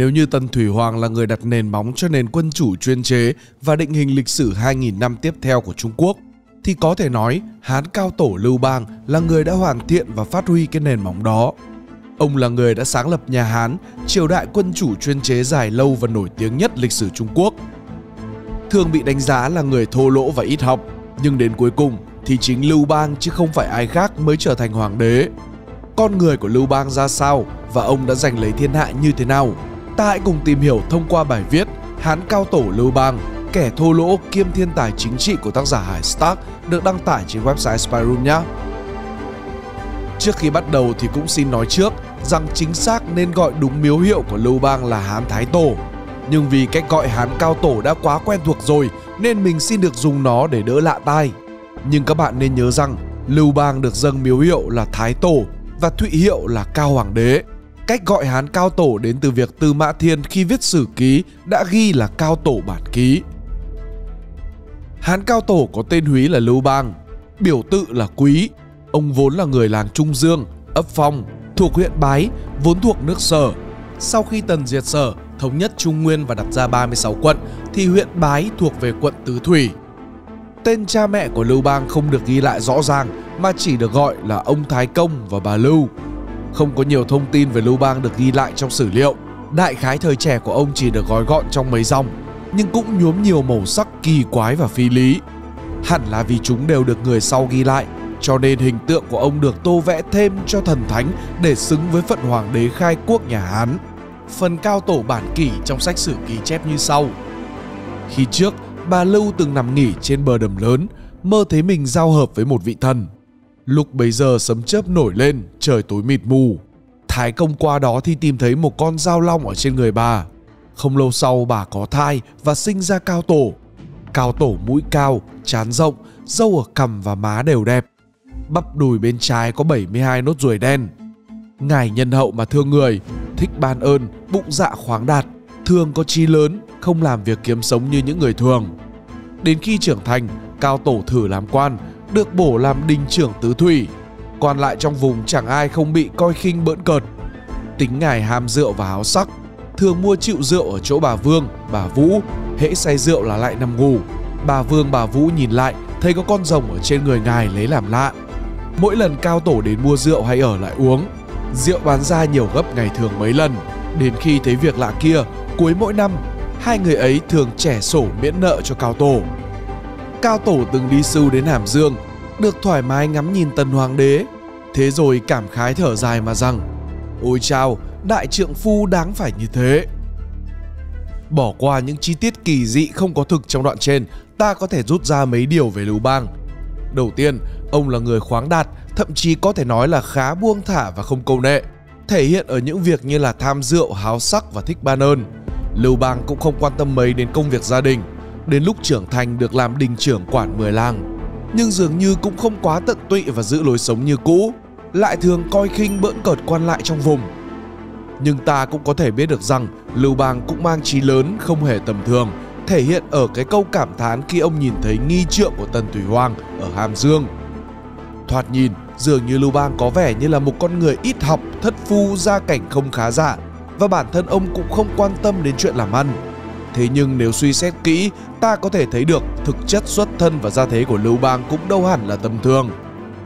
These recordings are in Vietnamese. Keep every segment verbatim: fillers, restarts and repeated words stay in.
Nếu như Tần Thủy Hoàng là người đặt nền móng cho nền quân chủ chuyên chế và định hình lịch sử hai nghìn năm tiếp theo của Trung Quốc, thì có thể nói Hán Cao Tổ Lưu Bang là người đã hoàn thiện và phát huy cái nền móng đó. Ông là người đã sáng lập nhà Hán, triều đại quân chủ chuyên chế dài lâu và nổi tiếng nhất lịch sử Trung Quốc. Thường bị đánh giá là người thô lỗ và ít học, nhưng đến cuối cùng thì chính Lưu Bang chứ không phải ai khác mới trở thành hoàng đế. Con người của Lưu Bang ra sao và ông đã giành lấy thiên hạ như thế nào? Ta hãy cùng tìm hiểu thông qua bài viết Hán Cao Tổ Lưu Bang, kẻ thô lỗ kiêm thiên tài chính trị của tác giả Hải Stark, được đăng tải trên website Spiderum nhé. Trước khi bắt đầu thì cũng xin nói trước rằng chính xác nên gọi đúng miếu hiệu của Lưu Bang là Hán Thái Tổ. Nhưng vì cách gọi Hán Cao Tổ đã quá quen thuộc rồi nên mình xin được dùng nó để đỡ lạ tai. Nhưng các bạn nên nhớ rằng Lưu Bang được dâng miếu hiệu là Thái Tổ và thụy hiệu là Cao Hoàng Đế. Cách gọi Hán Cao Tổ đến từ việc Tư Mã Thiên khi viết sử ký đã ghi là Cao Tổ bản ký. Hán Cao Tổ có tên húy là Lưu Bang, biểu tự là Quý. Ông vốn là người làng Trung Dương, ấp Phong, thuộc huyện Bái, vốn thuộc nước Sở. Sau khi Tần diệt Sở, thống nhất Trung Nguyên và đặt ra ba mươi sáu quận, thì huyện Bái thuộc về quận Tứ Thủy. Tên cha mẹ của Lưu Bang không được ghi lại rõ ràng mà chỉ được gọi là ông Thái Công và bà Lưu. Không có nhiều thông tin về Lưu Bang được ghi lại trong sử liệu. Đại khái thời trẻ của ông chỉ được gói gọn trong mấy dòng, nhưng cũng nhuốm nhiều màu sắc kỳ quái và phi lý. Hẳn là vì chúng đều được người sau ghi lại, cho nên hình tượng của ông được tô vẽ thêm cho thần thánh để xứng với phận hoàng đế khai quốc nhà Hán. Phần Cao Tổ bản kỷ trong sách sử ký chép như sau. Khi trước, bà Lưu từng nằm nghỉ trên bờ đầm lớn, mơ thấy mình giao hợp với một vị thần. Lúc bấy giờ sấm chớp nổi lên, trời tối mịt mù. Thái Công qua đó thì tìm thấy một con dao long ở trên người bà. Không lâu sau bà có thai và sinh ra Cao Tổ. Cao Tổ mũi cao, trán rộng, râu ở cằm và má đều đẹp. Bắp đùi bên trái có bảy mươi hai nốt ruồi đen. Ngài nhân hậu mà thương người, thích ban ơn, bụng dạ khoáng đạt, thường có trí lớn, không làm việc kiếm sống như những người thường. Đến khi trưởng thành, Cao Tổ thử làm quan, được bổ làm đình trưởng Tứ Thủy. Còn lại trong vùng chẳng ai không bị coi khinh bỡn cợt. Tính ngài ham rượu và háo sắc, thường mua chịu rượu ở chỗ bà Vương, bà Vũ. Hễ say rượu là lại nằm ngủ. Bà Vương, bà Vũ nhìn lại thấy có con rồng ở trên người ngài lấy làm lạ. Mỗi lần Cao Tổ đến mua rượu hay ở lại uống, rượu bán ra nhiều gấp ngày thường mấy lần. Đến khi thấy việc lạ kia, cuối mỗi năm, hai người ấy thường trẻ sổ miễn nợ cho Cao Tổ. Cao Tổ từng đi sưu đến Hàm Dương, được thoải mái ngắm nhìn Tần Hoàng đế. Thế rồi cảm khái thở dài mà rằng: "Ôi chao, đại trượng phu đáng phải như thế." Bỏ qua những chi tiết kỳ dị không có thực trong đoạn trên, ta có thể rút ra mấy điều về Lưu Bang. Đầu tiên, ông là người khoáng đạt, thậm chí có thể nói là khá buông thả và không câu nệ, thể hiện ở những việc như là tham rượu, háo sắc và thích ban ơn. Lưu Bang cũng không quan tâm mấy đến công việc gia đình. Đến lúc trưởng thành được làm đình trưởng quản mười làng, nhưng dường như cũng không quá tận tụy và giữ lối sống như cũ, lại thường coi khinh bỡn cợt quan lại trong vùng. Nhưng ta cũng có thể biết được rằng Lưu Bang cũng mang trí lớn không hề tầm thường, thể hiện ở cái câu cảm thán khi ông nhìn thấy nghi trượng của Tần Thủy Hoàng ở Hàm Dương. Thoạt nhìn, dường như Lưu Bang có vẻ như là một con người ít học, thất phu, gia cảnh không khá giả, và bản thân ông cũng không quan tâm đến chuyện làm ăn. Thế nhưng nếu suy xét kỹ, ta có thể thấy được thực chất xuất thân và gia thế của Lưu Bang cũng đâu hẳn là tầm thường.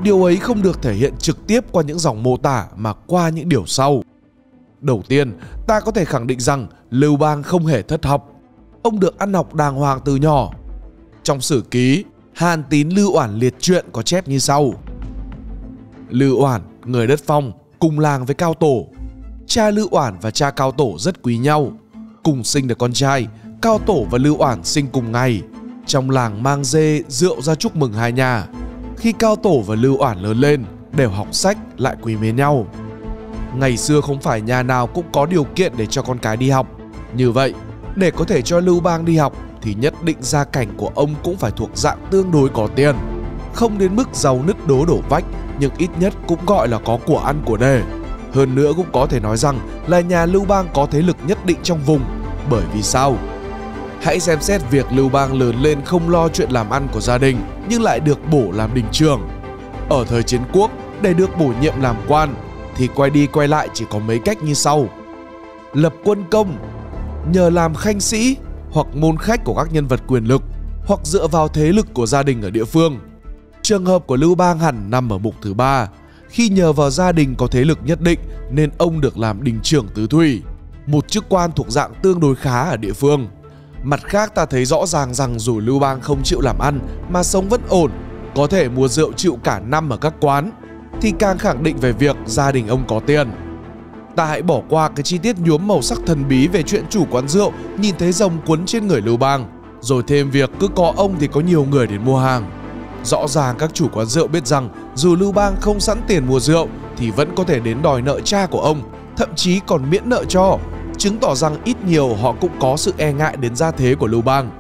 Điều ấy không được thể hiện trực tiếp qua những dòng mô tả mà qua những điều sau. Đầu tiên, ta có thể khẳng định rằng Lưu Bang không hề thất học. Ông được ăn học đàng hoàng từ nhỏ. Trong sử ký Hàn Tín Lưu Oản liệt truyện có chép như sau. Lưu Oản, người đất Phong, cùng làng với Cao Tổ. Cha Lưu Oản và cha Cao Tổ rất quý nhau, cùng sinh được con trai. Cao Tổ và Lưu Oản sinh cùng ngày. Trong làng mang dê, rượu ra chúc mừng hai nhà. Khi Cao Tổ và Lưu Oản lớn lên, đều học sách, lại quý mến nhau. Ngày xưa không phải nhà nào cũng có điều kiện để cho con cái đi học. Như vậy, để có thể cho Lưu Bang đi học thì nhất định gia cảnh của ông cũng phải thuộc dạng tương đối có tiền. Không đến mức giàu nứt đố đổ vách, nhưng ít nhất cũng gọi là có của ăn của để. Hơn nữa cũng có thể nói rằng là nhà Lưu Bang có thế lực nhất định trong vùng. Bởi vì sao? Hãy xem xét việc Lưu Bang lớn lên không lo chuyện làm ăn của gia đình, nhưng lại được bổ làm đình trưởng. Ở thời chiến quốc, để được bổ nhiệm làm quan thì quay đi quay lại chỉ có mấy cách như sau. lập quân công, nhờ làm khanh sĩ hoặc môn khách của các nhân vật quyền lực, hoặc dựa vào thế lực của gia đình ở địa phương. Trường hợp của Lưu Bang hẳn nằm ở mục thứ ba, khi nhờ vào gia đình có thế lực nhất định nên ông được làm đình trưởng tứ thủy, một chức quan thuộc dạng tương đối khá ở địa phương. Mặt khác, ta thấy rõ ràng rằng dù Lưu Bang không chịu làm ăn mà sống vẫn ổn, có thể mua rượu chịu cả năm ở các quán, thì càng khẳng định về việc gia đình ông có tiền. Ta hãy bỏ qua cái chi tiết nhuốm màu sắc thần bí về chuyện chủ quán rượu nhìn thấy rồng quấn trên người Lưu Bang, rồi thêm việc cứ có ông thì có nhiều người đến mua hàng. Rõ ràng các chủ quán rượu biết rằng dù Lưu Bang không sẵn tiền mua rượu thì vẫn có thể đến đòi nợ cha của ông, thậm chí còn miễn nợ cho, chứng tỏ rằng ít nhiều họ cũng có sự e ngại đến gia thế của Lưu Bang.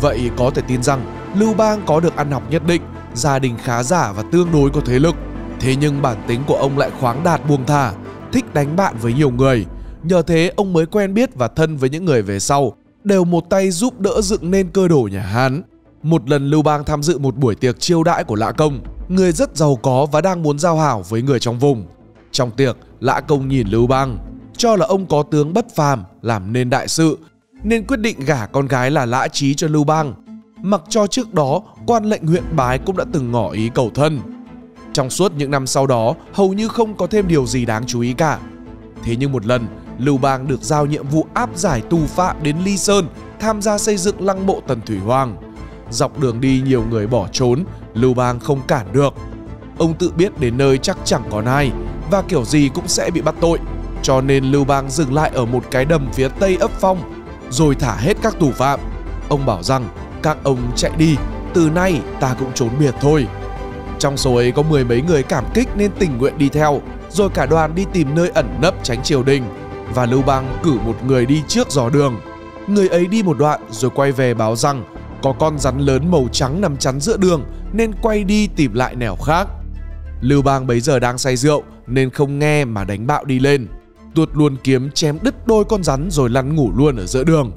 Vậy có thể tin rằng Lưu Bang có được ăn học nhất định, gia đình khá giả và tương đối có thế lực. Thế nhưng bản tính của ông lại khoáng đạt buông thả, thích đánh bạn với nhiều người. Nhờ thế ông mới quen biết và thân với những người về sau, đều một tay giúp đỡ dựng nên cơ đồ nhà Hán. Một lần Lưu Bang tham dự một buổi tiệc chiêu đãi của Lã Công, người rất giàu có và đang muốn giao hảo với người trong vùng. Trong tiệc, Lã Công nhìn Lưu Bang, cho là ông có tướng bất phàm làm nên đại sự, nên quyết định gả con gái là Lã Trí cho Lưu Bang, mặc cho trước đó quan lệnh huyện Bái cũng đã từng ngỏ ý cầu thân. Trong suốt những năm sau đó, hầu như không có thêm điều gì đáng chú ý cả. Thế nhưng một lần, Lưu Bang được giao nhiệm vụ áp giải tù phạm đến Ly Sơn, tham gia xây dựng lăng mộ Tần Thủy Hoàng. Dọc đường đi nhiều người bỏ trốn, Lưu Bang không cản được. Ông tự biết đến nơi chắc chẳng còn ai và kiểu gì cũng sẽ bị bắt tội, cho nên Lưu Bang dừng lại ở một cái đầm phía tây ấp Phong, rồi thả hết các tù phạm. Ông bảo rằng các ông chạy đi, từ nay ta cũng trốn biệt thôi. Trong số ấy có mười mấy người cảm kích nên tình nguyện đi theo, rồi cả đoàn đi tìm nơi ẩn nấp tránh triều đình. Và Lưu Bang cử một người đi trước dò đường. Người ấy đi một đoạn rồi quay về báo rằng có con rắn lớn màu trắng nằm chắn giữa đường, nên quay đi tìm lại nẻo khác. Lưu Bang bấy giờ đang say rượu nên không nghe mà đánh bạo đi lên, tuột luôn kiếm chém đứt đôi con rắn rồi lăn ngủ luôn ở giữa đường.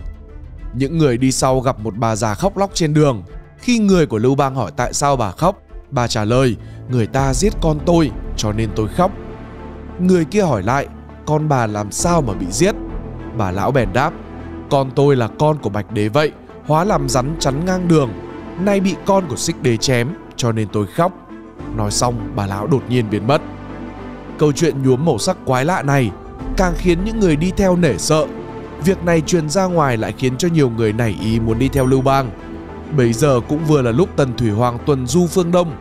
Những người đi sau gặp một bà già khóc lóc trên đường. Khi người của Lưu Bang hỏi tại sao bà khóc, bà trả lời: người ta giết con tôi cho nên tôi khóc. Người kia hỏi lại: con bà làm sao mà bị giết? Bà lão bèn đáp: con tôi là con của Bạch Đế vậy, hóa làm rắn chắn ngang đường, nay bị con của Xích Đế chém cho nên tôi khóc. Nói xong bà lão đột nhiên biến mất. Câu chuyện nhuốm màu sắc quái lạ này càng khiến những người đi theo nể sợ. Việc này truyền ra ngoài lại khiến cho nhiều người nảy ý muốn đi theo Lưu Bang. Bấy giờ cũng vừa là lúc Tần Thủy Hoàng tuần du phương Đông.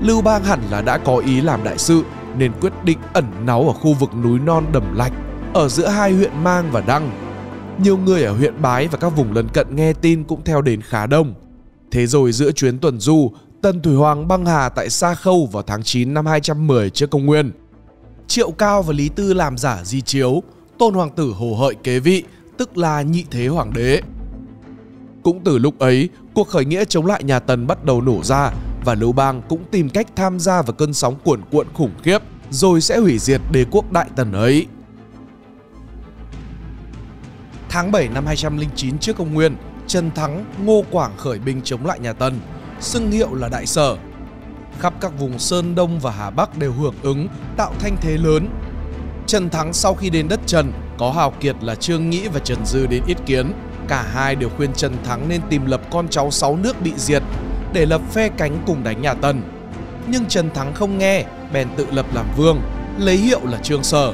Lưu Bang hẳn là đã có ý làm đại sự nên quyết định ẩn náu ở khu vực núi non Đầm Lạch, ở giữa hai huyện Mang và Đăng. Nhiều người ở huyện Bái và các vùng lân cận nghe tin cũng theo đến khá đông. Thế rồi giữa chuyến tuần du, Tần Thủy Hoàng băng hà tại Sa Khâu vào tháng chín năm hai trăm mười trước công nguyên. Triệu Cao và Lý Tư làm giả di chiếu, Tôn Hoàng tử Hồ Hợi kế vị, tức là nhị thế hoàng đế. Cũng từ lúc ấy, cuộc khởi nghĩa chống lại nhà Tần bắt đầu nổ ra, và Lưu Bang cũng tìm cách tham gia vào cơn sóng cuồn cuộn khủng khiếp, rồi sẽ hủy diệt đế quốc Đại Tần ấy. Tháng bảy năm hai trăm lẻ chín trước công nguyên, Trần Thắng, Ngô Quảng khởi binh chống lại nhà Tần, xưng hiệu là Đại Sở. Khắp các vùng Sơn Đông và Hà Bắc đều hưởng ứng, tạo thanh thế lớn. Trần Thắng sau khi đến đất Trần, có hào kiệt là Trương Nhĩ và Trần Dư đến yết kiến. Cả hai đều khuyên Trần Thắng nên tìm lập con cháu sáu nước bị diệt để lập phe cánh cùng đánh nhà Tần. Nhưng Trần Thắng không nghe, bèn tự lập làm vương, lấy hiệu là Trương Sở.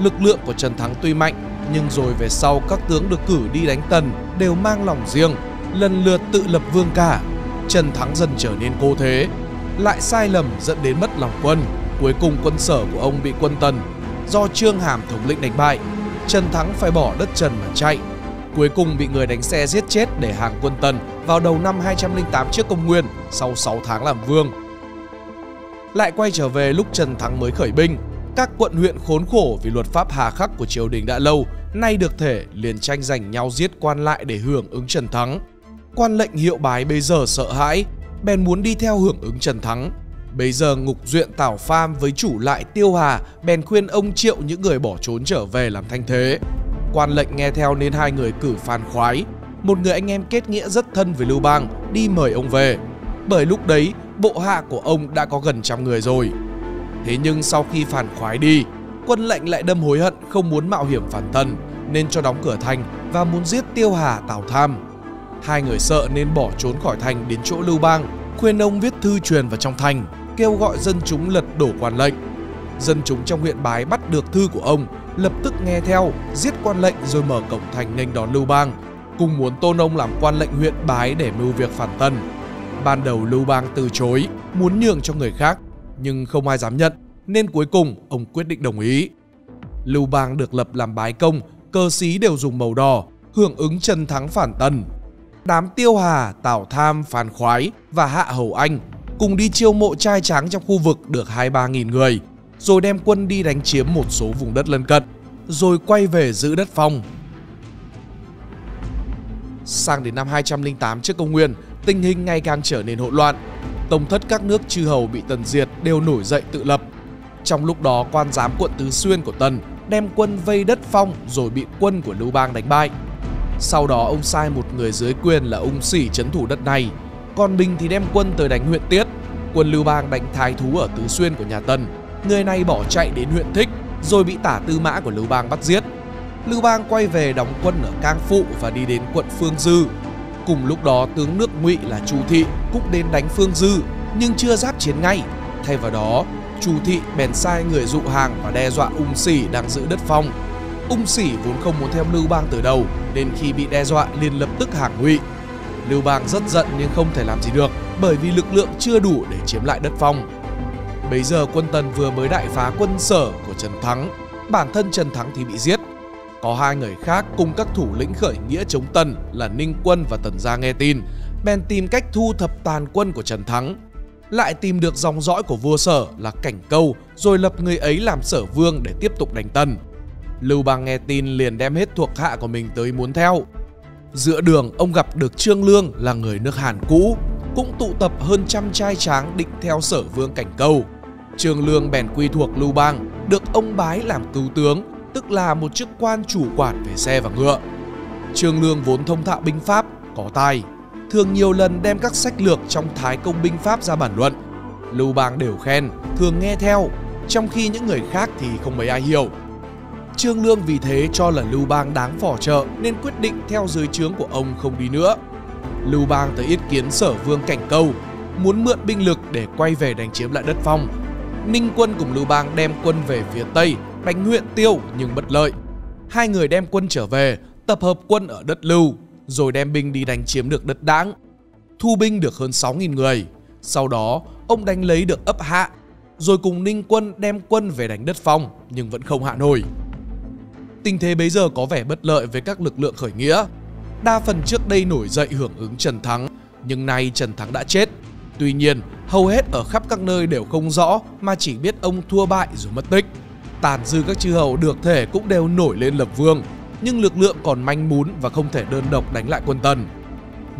Lực lượng của Trần Thắng tuy mạnh, nhưng rồi về sau các tướng được cử đi đánh Tần đều mang lòng riêng, lần lượt tự lập vương cả. Trần Thắng dần trở nên cô thế, lại sai lầm dẫn đến mất lòng quân. Cuối cùng quân Sở của ông bị quân Tần do Trương Hàm thống lĩnh đánh bại. Trần Thắng phải bỏ đất Trần mà chạy, cuối cùng bị người đánh xe giết chết để hàng quân Tần vào đầu năm hai trăm lẻ tám trước công nguyên, sau sáu tháng làm vương. Lại quay trở về lúc Trần Thắng mới khởi binh, các quận huyện khốn khổ vì luật pháp hà khắc của triều đình đã lâu, nay được thể liền tranh giành nhau giết quan lại để hưởng ứng Trần Thắng. Quan lệnh hiệu Bái bây giờ sợ hãi, bèn muốn đi theo hưởng ứng Trần Thắng. Bây giờ ngục duyện Tào Tham với chủ lại Tiêu Hà bèn khuyên ông triệu những người bỏ trốn trở về làm thanh thế. Quan lệnh nghe theo nên hai người cử Phan Khoái, một người anh em kết nghĩa rất thân với Lưu Bang, đi mời ông về. Bởi lúc đấy, bộ hạ của ông đã có gần trăm người rồi. Thế nhưng sau khi Phan Khoái đi, quân lệnh lại đâm hối hận không muốn mạo hiểm phản tần nên cho đóng cửa thành và muốn giết Tiêu Hà, Tào Tham. Hai người sợ nên bỏ trốn khỏi thành đến chỗ Lưu Bang, khuyên ông viết thư truyền vào trong thành, kêu gọi dân chúng lật đổ quan lệnh. Dân chúng trong huyện Bái bắt được thư của ông, lập tức nghe theo, giết quan lệnh rồi mở cổng thành nghênh đón Lưu Bang, cùng muốn tôn ông làm quan lệnh huyện Bái để mưu việc phản tần. Ban đầu Lưu Bang từ chối, muốn nhường cho người khác, nhưng không ai dám nhận, nên cuối cùng ông quyết định đồng ý. Lưu Bang được lập làm bái công, cờ xí đều dùng màu đỏ, hưởng ứng Trần Thắng phản tần. Đám Tiêu Hà, Tào Tham, Phan Khoái và Hạ Hầu Anh cùng đi chiêu mộ trai tráng trong khu vực được hai ba nghìn người, rồi đem quân đi đánh chiếm một số vùng đất lân cận, rồi quay về giữ đất phong. Sang đến năm hai trăm linh tám trước công nguyên, tình hình ngày càng trở nên hỗn loạn. Tông thất các nước chư hầu bị Tần diệt đều nổi dậy tự lập. Trong lúc đó, quan giám quận Tứ Xuyên của Tần đem quân vây đất phong rồi bị quân của Lưu Bang đánh bại. Sau đó ông sai một người dưới quyền là Ung Sỉ trấn thủ đất này, còn mình thì đem quân tới đánh huyện Tiết. Quân Lưu Bang đánh thái thú ở Tứ Xuyên của nhà Tần, người này bỏ chạy đến huyện Thích rồi bị Tả Tư Mã của Lưu Bang bắt giết. Lưu Bang quay về đóng quân ở Cang Phụ và đi đến quận Phương Dư. Cùng lúc đó, tướng nước Ngụy là Chu Thị cũng đến đánh Phương Dư nhưng chưa giáp chiến ngay. Thay vào đó, Chu Thị bèn sai người dụ hàng và đe dọa Ung Sỉ đang giữ đất phong. Ung Sỉ vốn không muốn theo Lưu Bang từ đầu, nên khi bị đe dọa liền lập tức hàng ngụy. Lưu Bang rất giận nhưng không thể làm gì được, bởi vì lực lượng chưa đủ để chiếm lại đất phong. Bấy giờ quân Tần vừa mới đại phá quân Sở của Trần Thắng, bản thân Trần Thắng thì bị giết. Có hai người khác cùng các thủ lĩnh khởi nghĩa chống Tần là Ninh Quân và Tần Gia nghe tin, bèn tìm cách thu thập tàn quân của Trần Thắng. Lại tìm được dòng dõi của vua Sở là Cảnh Câu, rồi lập người ấy làm Sở Vương để tiếp tục đánh Tần. Lưu Bang nghe tin liền đem hết thuộc hạ của mình tới muốn theo. Giữa đường ông gặp được Trương Lương là người nước Hàn cũ, cũng tụ tập hơn trăm trai tráng định theo Sở Vương Cảnh Câu. Trương Lương bèn quy thuộc Lưu Bang, được ông bái làm cứu tướng, tức là một chức quan chủ quản về xe và ngựa. Trương Lương vốn thông thạo binh pháp, có tài, thường nhiều lần đem các sách lược trong Thái Công binh pháp ra bản luận. Lưu Bang đều khen, thường nghe theo, trong khi những người khác thì không mấy ai hiểu. Trương Lương vì thế cho là Lưu Bang đáng phò trợ nên quyết định theo dưới trướng của ông không đi nữa. Lưu Bang tới yết kiến Sở Vương Cảnh Câu, muốn mượn binh lực để quay về đánh chiếm lại đất phong. Ninh Quân cùng Lưu Bang đem quân về phía Tây, đánh huyện Tiêu nhưng bất lợi. Hai người đem quân trở về, tập hợp quân ở đất Lưu, rồi đem binh đi đánh chiếm được đất Đãng. Thu binh được hơn sáu nghìn người, sau đó ông đánh lấy được ấp Hạ, rồi cùng Ninh Quân đem quân về đánh đất phong nhưng vẫn không hạ nổi. Tình thế bấy giờ có vẻ bất lợi với các lực lượng khởi nghĩa. Đa phần trước đây nổi dậy hưởng ứng Trần Thắng, nhưng nay Trần Thắng đã chết. Tuy nhiên, hầu hết ở khắp các nơi đều không rõ mà chỉ biết ông thua bại rồi mất tích. Tàn dư các chư hầu được thể cũng đều nổi lên lập vương, nhưng lực lượng còn manh mún và không thể đơn độc đánh lại quân Tần.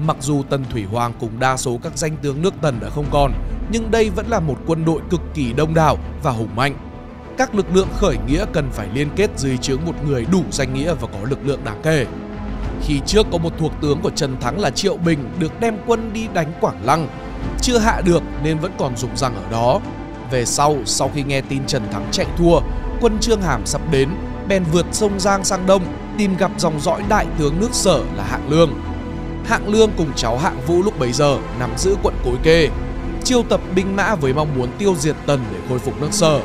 Mặc dù Tần Thủy Hoàng cùng đa số các danh tướng nước Tần đã không còn, nhưng đây vẫn là một quân đội cực kỳ đông đảo và hùng mạnh. Các lực lượng khởi nghĩa cần phải liên kết dưới trướng một người đủ danh nghĩa và có lực lượng đáng kể. Khi trước có một thuộc tướng của Trần Thắng là Triệu Bình được đem quân đi đánh Quảng Lăng, chưa hạ được nên vẫn còn dùng rằng ở đó. Về sau, sau khi nghe tin Trần Thắng chạy thua, quân Trương Hàm sắp đến, bèn vượt sông Giang sang đông, tìm gặp dòng dõi đại tướng nước Sở là Hạng Lương. Hạng Lương cùng cháu Hạng Vũ lúc bấy giờ nắm giữ quận Cối Kê, chiêu tập binh mã với mong muốn tiêu diệt Tần để khôi phục nước Sở.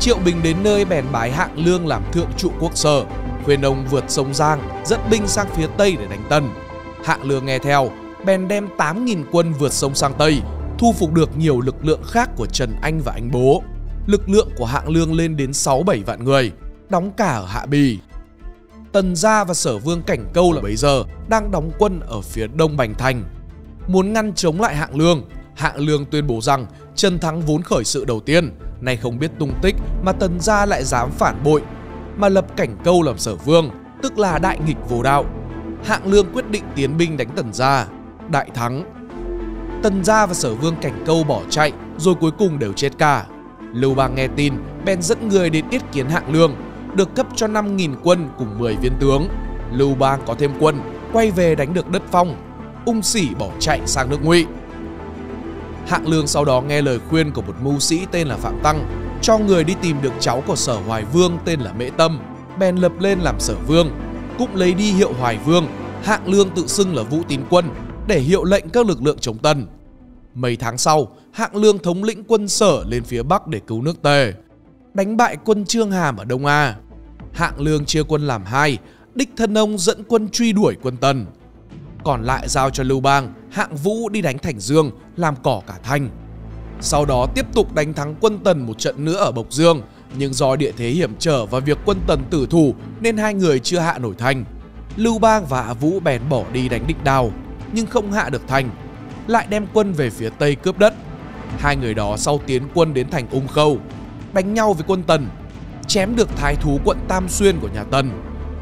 Triệu Bình đến nơi bèn bái Hạng Lương làm thượng trụ quốc Sở, khuyên ông vượt sông Giang, dẫn binh sang phía Tây để đánh Tần. Hạng Lương nghe theo, bèn đem tám nghìn quân vượt sông sang Tây, thu phục được nhiều lực lượng khác của Trần Anh và Anh Bố. Lực lượng của Hạng Lương lên đến sáu bảy vạn người, đóng cả ở Hạ Bì. Tần Gia và Sở Vương Cảnh Câu là bấy giờ đang đóng quân ở phía đông Bành Thành. Muốn ngăn chống lại Hạng Lương, Hạng Lương tuyên bố rằng Trần Thắng vốn khởi sự đầu tiên, nay không biết tung tích mà Tần Gia lại dám phản bội, mà lập Cảnh Câu làm Sở Vương, tức là đại nghịch vô đạo. Hạng Lương quyết định tiến binh đánh Tần Gia, đại thắng. Tần Gia và Sở Vương Cảnh Câu bỏ chạy rồi cuối cùng đều chết cả. Lưu Bang nghe tin, bèn dẫn người đến yết kiến Hạng Lương, được cấp cho năm nghìn quân cùng mười viên tướng. Lưu Bang có thêm quân, quay về đánh được đất phong. Ung Sỉ bỏ chạy sang nước Ngụy. Hạng Lương sau đó nghe lời khuyên của một mưu sĩ tên là Phạm Tăng, cho người đi tìm được cháu của Sở Hoài Vương tên là Mễ Tâm, bèn lập lên làm Sở Vương, cũng lấy đi hiệu Hoài Vương. Hạng Lương tự xưng là Vũ Tín Quân để hiệu lệnh các lực lượng chống Tần. Mấy tháng sau, Hạng Lương thống lĩnh quân Sở lên phía Bắc để cứu nước Tề, đánh bại quân Trương Hàm ở Đông A. Hạng Lương chia quân làm hai, đích thân ông dẫn quân truy đuổi quân Tần, còn lại giao cho Lưu Bang, Hạng Vũ đi đánh Thành Dương, làm cỏ cả Thanh. Sau đó tiếp tục đánh thắng quân Tần một trận nữa ở Bộc Dương, nhưng do địa thế hiểm trở và việc quân Tần tử thủ nên hai người chưa hạ nổi Thành. Lưu Bang và Hạ Vũ bèn bỏ đi đánh Địch Đào, nhưng không hạ được Thành, lại đem quân về phía Tây cướp đất. Hai người đó sau tiến quân đến thành Ung Khâu, đánh nhau với quân Tần, chém được thái thú quận Tam Xuyên của nhà Tần,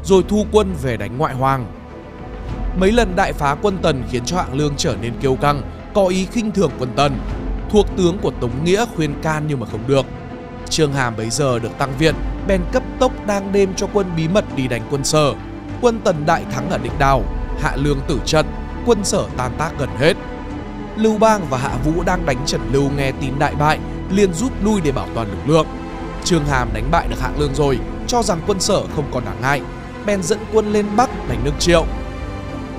rồi thu quân về đánh Ngoại Hoàng. Mấy lần đại phá quân Tần khiến cho Hạng Lương trở nên kiêu căng, có ý khinh thường quân Tần. Thuộc tướng của Tống Nghĩa khuyên can nhưng mà không được. Trương Hàm bấy giờ được tăng viện, bèn cấp tốc đang đêm cho quân bí mật đi đánh quân Sở. Quân Tần đại thắng ở Địch Đào, Hạ Lương tử trận, quân Sở tan tác gần hết. Lưu Bang và Hạ Vũ đang đánh Trần Lưu nghe tin đại bại, liền rút lui để bảo toàn lực lượng. Trương Hàm đánh bại được Hạng Lương rồi, cho rằng quân Sở không còn đáng ngại, bèn dẫn quân lên Bắc đánh nước Triệu.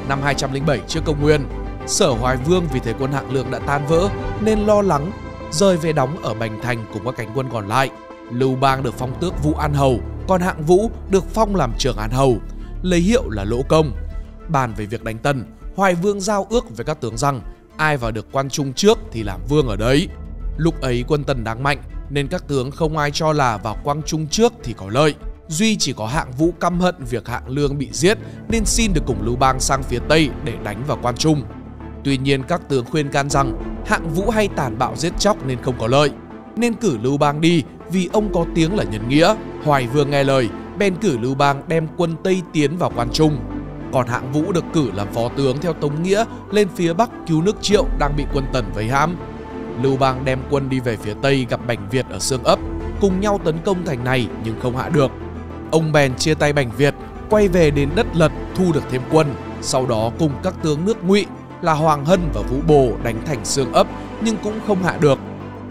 Năm hai trăm lẻ bảy trước công nguyên, Sở Hoài Vương vì thế quân Hạng Lương đã tan vỡ nên lo lắng, rời về đóng ở Bành Thành cùng các cánh quân còn lại. Lưu Bang được phong tước Vũ An Hầu, còn Hạng Vũ được phong làm Trường An Hầu, lấy hiệu là Lỗ Công. Bàn về việc đánh Tần, Hoài Vương giao ước với các tướng rằng ai vào được quan trung trước thì làm vương ở đấy. Lúc ấy quân Tần đáng mạnh nên các tướng không ai cho là vào quang trung trước thì có lợi. Duy chỉ có Hạng Vũ căm hận việc Hạng Lương bị giết nên xin được cùng Lưu Bang sang phía Tây để đánh vào quan trung. Tuy nhiên các tướng khuyên can rằng Hạng Vũ hay tàn bạo giết chóc nên không có lợi, nên cử Lưu Bang đi vì ông có tiếng là nhân nghĩa. Hoài Vương nghe lời, bèn cử Lưu Bang đem quân Tây tiến vào quan trung. Còn Hạng Vũ được cử làm phó tướng theo Tống Nghĩa lên phía Bắc cứu nước Triệu đang bị quân Tần vây hãm. Lưu Bang đem quân đi về phía Tây gặp Bành Việt ở Xương Ấp, cùng nhau tấn công thành này nhưng không hạ được. Ông bèn chia tay Bành Việt, quay về đến đất Lật thu được thêm quân. Sau đó cùng các tướng nước Ngụy là Hoàng Hân và Vũ Bồ đánh thành Xương Ấp nhưng cũng không hạ được.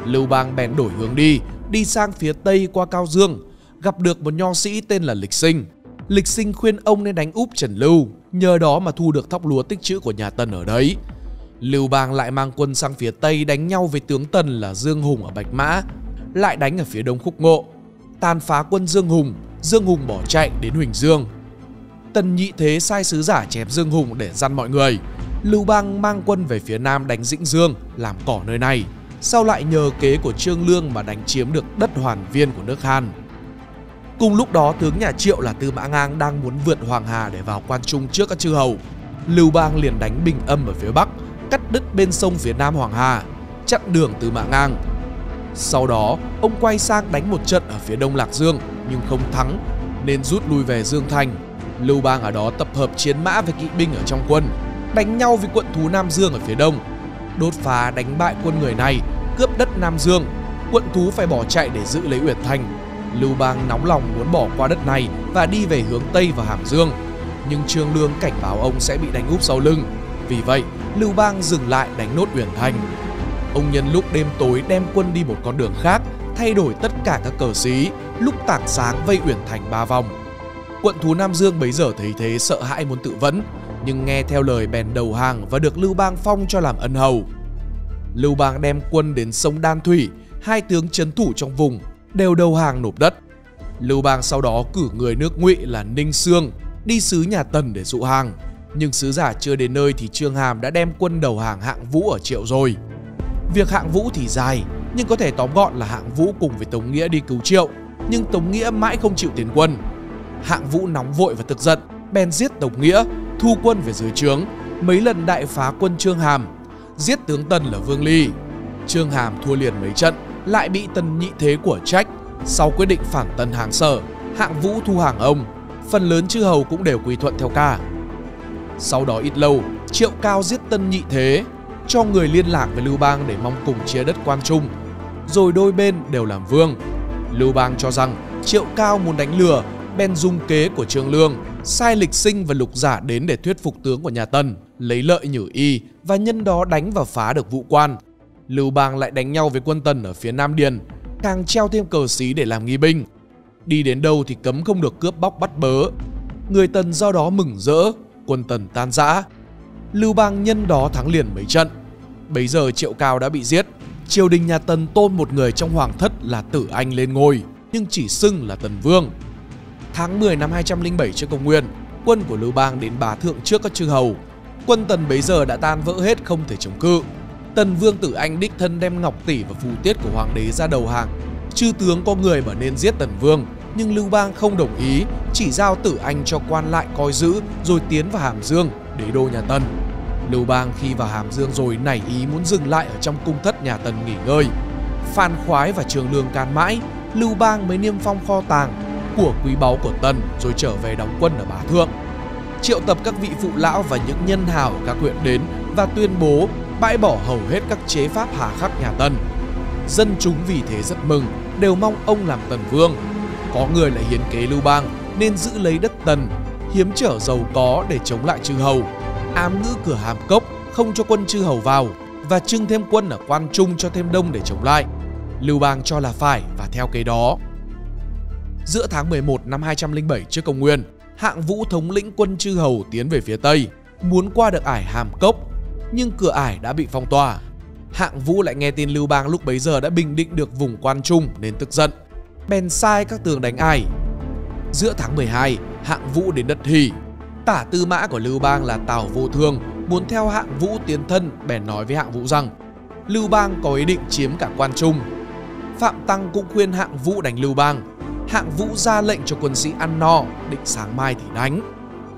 Lưu Bang bèn đổi hướng đi, đi sang phía Tây qua Cao Dương, gặp được một nho sĩ tên là Lịch Sinh. Lịch Sinh khuyên ông nên đánh úp Trần Lưu, nhờ đó mà thu được thóc lúa tích trữ của nhà Tần ở đấy. Lưu Bang lại mang quân sang phía Tây đánh nhau với tướng Tần là Dương Hùng ở Bạch Mã, lại đánh ở phía Đông Khúc Ngộ, tàn phá quân Dương Hùng. Dương Hùng bỏ chạy đến Huỳnh Dương. Tần Nhị Thế sai sứ giả chém Dương Hùng để dằn mọi người. Lưu Bang mang quân về phía Nam đánh Dĩnh Dương, làm cỏ nơi này. Sau lại nhờ kế của Trương Lương mà đánh chiếm được đất Hoàn Viên của nước Hàn. Cùng lúc đó tướng nhà Triệu là Tư Mã Ngang đang muốn vượt Hoàng Hà để vào quan trung trước các chư hầu. Lưu Bang liền đánh Bình Âm ở phía Bắc, cắt đứt bên sông phía Nam Hoàng Hà, chặn đường Tư Mã Ngang. Sau đó ông quay sang đánh một trận ở phía Đông Lạc Dương nhưng không thắng nên rút lui về Dương Thành. Lưu Bang ở đó tập hợp chiến mã với kỵ binh ở trong quân, đánh nhau với quận thú Nam Dương ở phía Đông, đốt phá đánh bại quân người này, cướp đất Nam Dương. Quận thú phải bỏ chạy để giữ lấy Uyển Thành. Lưu Bang nóng lòng muốn bỏ qua đất này và đi về hướng Tây và Hàm Dương, nhưng Trương Lương cảnh báo ông sẽ bị đánh úp sau lưng. Vì vậy Lưu Bang dừng lại đánh nốt Uyển Thành. Ông nhân lúc đêm tối đem quân đi một con đường khác, thay đổi tất cả các cờ xí, lúc tảng sáng vây Uyển Thành ba vòng. Quận thú Nam Dương bấy giờ thấy thế sợ hãi muốn tự vẫn, nhưng nghe theo lời bèn đầu hàng và được Lưu Bang phong cho làm ân hầu. Lưu Bang đem quân đến sông Đan Thủy, hai tướng trấn thủ trong vùng đều đầu hàng nộp đất. Lưu Bang sau đó cử người nước Ngụy là Ninh Sương đi sứ nhà Tần để dụ hàng, nhưng sứ giả chưa đến nơi thì Trương Hàm đã đem quân đầu hàng Hạng Vũ ở Triệu rồi. Việc Hạng Vũ thì dài, nhưng có thể tóm gọn là Hạng Vũ cùng với Tống Nghĩa đi cứu Triệu, nhưng Tống Nghĩa mãi không chịu tiến quân. Hạng Vũ nóng vội và tức giận, bèn giết Tống Nghĩa, thu quân về dưới trướng, mấy lần đại phá quân Trương Hàm, giết tướng Tần là Vương Ly. Trương Hàm thua liền mấy trận, lại bị Tần Nhị Thế của trách. Sau quyết định phản Tần hàng Sở, Hạng Vũ thu hàng ông, phần lớn chư hầu cũng đều quy thuận theo cả. Sau đó ít lâu, Triệu Cao giết Tần Nhị Thế, cho người liên lạc với Lưu Bang để mong cùng chia đất quan trung, rồi đôi bên đều làm vương. Lưu Bang cho rằng Triệu Cao muốn đánh lừa, bèn dùng kế của Trương Lương, sai Lịch Sinh và Lục Giả đến để thuyết phục tướng của nhà Tần, lấy lợi nhử y và nhân đó đánh và phá được Vũ Quan. Lưu Bang lại đánh nhau với quân Tần ở phía Nam Điền, càng treo thêm cờ xí để làm nghi binh. Đi đến đâu thì cấm không được cướp bóc bắt bớ. Người Tần do đó mừng rỡ, quân Tần tan rã. Lưu Bang nhân đó thắng liền mấy trận. Bấy giờ Triệu Cao đã bị giết. Triều đình nhà Tần tôn một người trong hoàng thất là Tử Anh lên ngôi, nhưng chỉ xưng là Tần Vương. Tháng mười năm hai trăm lẻ bảy trước Công nguyên, quân của Lưu Bang đến Bá Thượng trước các chư hầu. Quân Tần bấy giờ đã tan vỡ hết, không thể chống cự. Tần Vương Tử Anh đích thân đem ngọc tỷ và phù tiết của hoàng đế ra đầu hàng. Chư tướng có người bảo nên giết Tần Vương, nhưng Lưu Bang không đồng ý, chỉ giao Tử Anh cho quan lại coi giữ rồi tiến vào Hàm Dương, đế đô nhà Tần. Lưu Bang khi vào Hàm Dương rồi nảy ý muốn dừng lại ở trong cung thất nhà Tần nghỉ ngơi. Phan Khoái và Trương Lương can mãi, Lưu Bang mới niêm phong kho tàng của quý báu của Tần rồi trở về đóng quân ở Bá Thượng. Triệu tập các vị phụ lão và những nhân hào ở các huyện đến và tuyên bố bãi bỏ hầu hết các chế pháp hà khắc nhà Tần. Dân chúng vì thế rất mừng, đều mong ông làm Tần Vương. Có người lại hiến kế Lưu Bang nên giữ lấy đất Tần, hiếm trở giàu có để chống lại chư hầu, ám ngữ cửa Hàm Cốc không cho quân chư hầu vào và trưng thêm quân ở Quan Trung cho thêm đông để chống lại. Lưu Bang cho là phải và theo kế đó. Giữa tháng mười một năm hai trăm lẻ bảy trước Công nguyên, Hạng Vũ thống lĩnh quân chư hầu tiến về phía Tây, muốn qua được ải Hàm Cốc, nhưng cửa ải đã bị phong tỏa. Hạng Vũ lại nghe tin Lưu Bang lúc bấy giờ đã bình định được vùng Quan Trung nên tức giận, bèn sai các tướng đánh ải. Giữa tháng mười hai, Hạng Vũ đến đất Hỉ. Tả tư mã của Lưu Bang là Tào Vô Thương muốn theo Hạng Vũ tiến thân, bèn nói với Hạng Vũ rằng Lưu Bang có ý định chiếm cả Quan Trung. Phạm Tăng cũng khuyên Hạng Vũ đánh Lưu Bang. Hạng Vũ ra lệnh cho quân sĩ ăn no, định sáng mai thì đánh.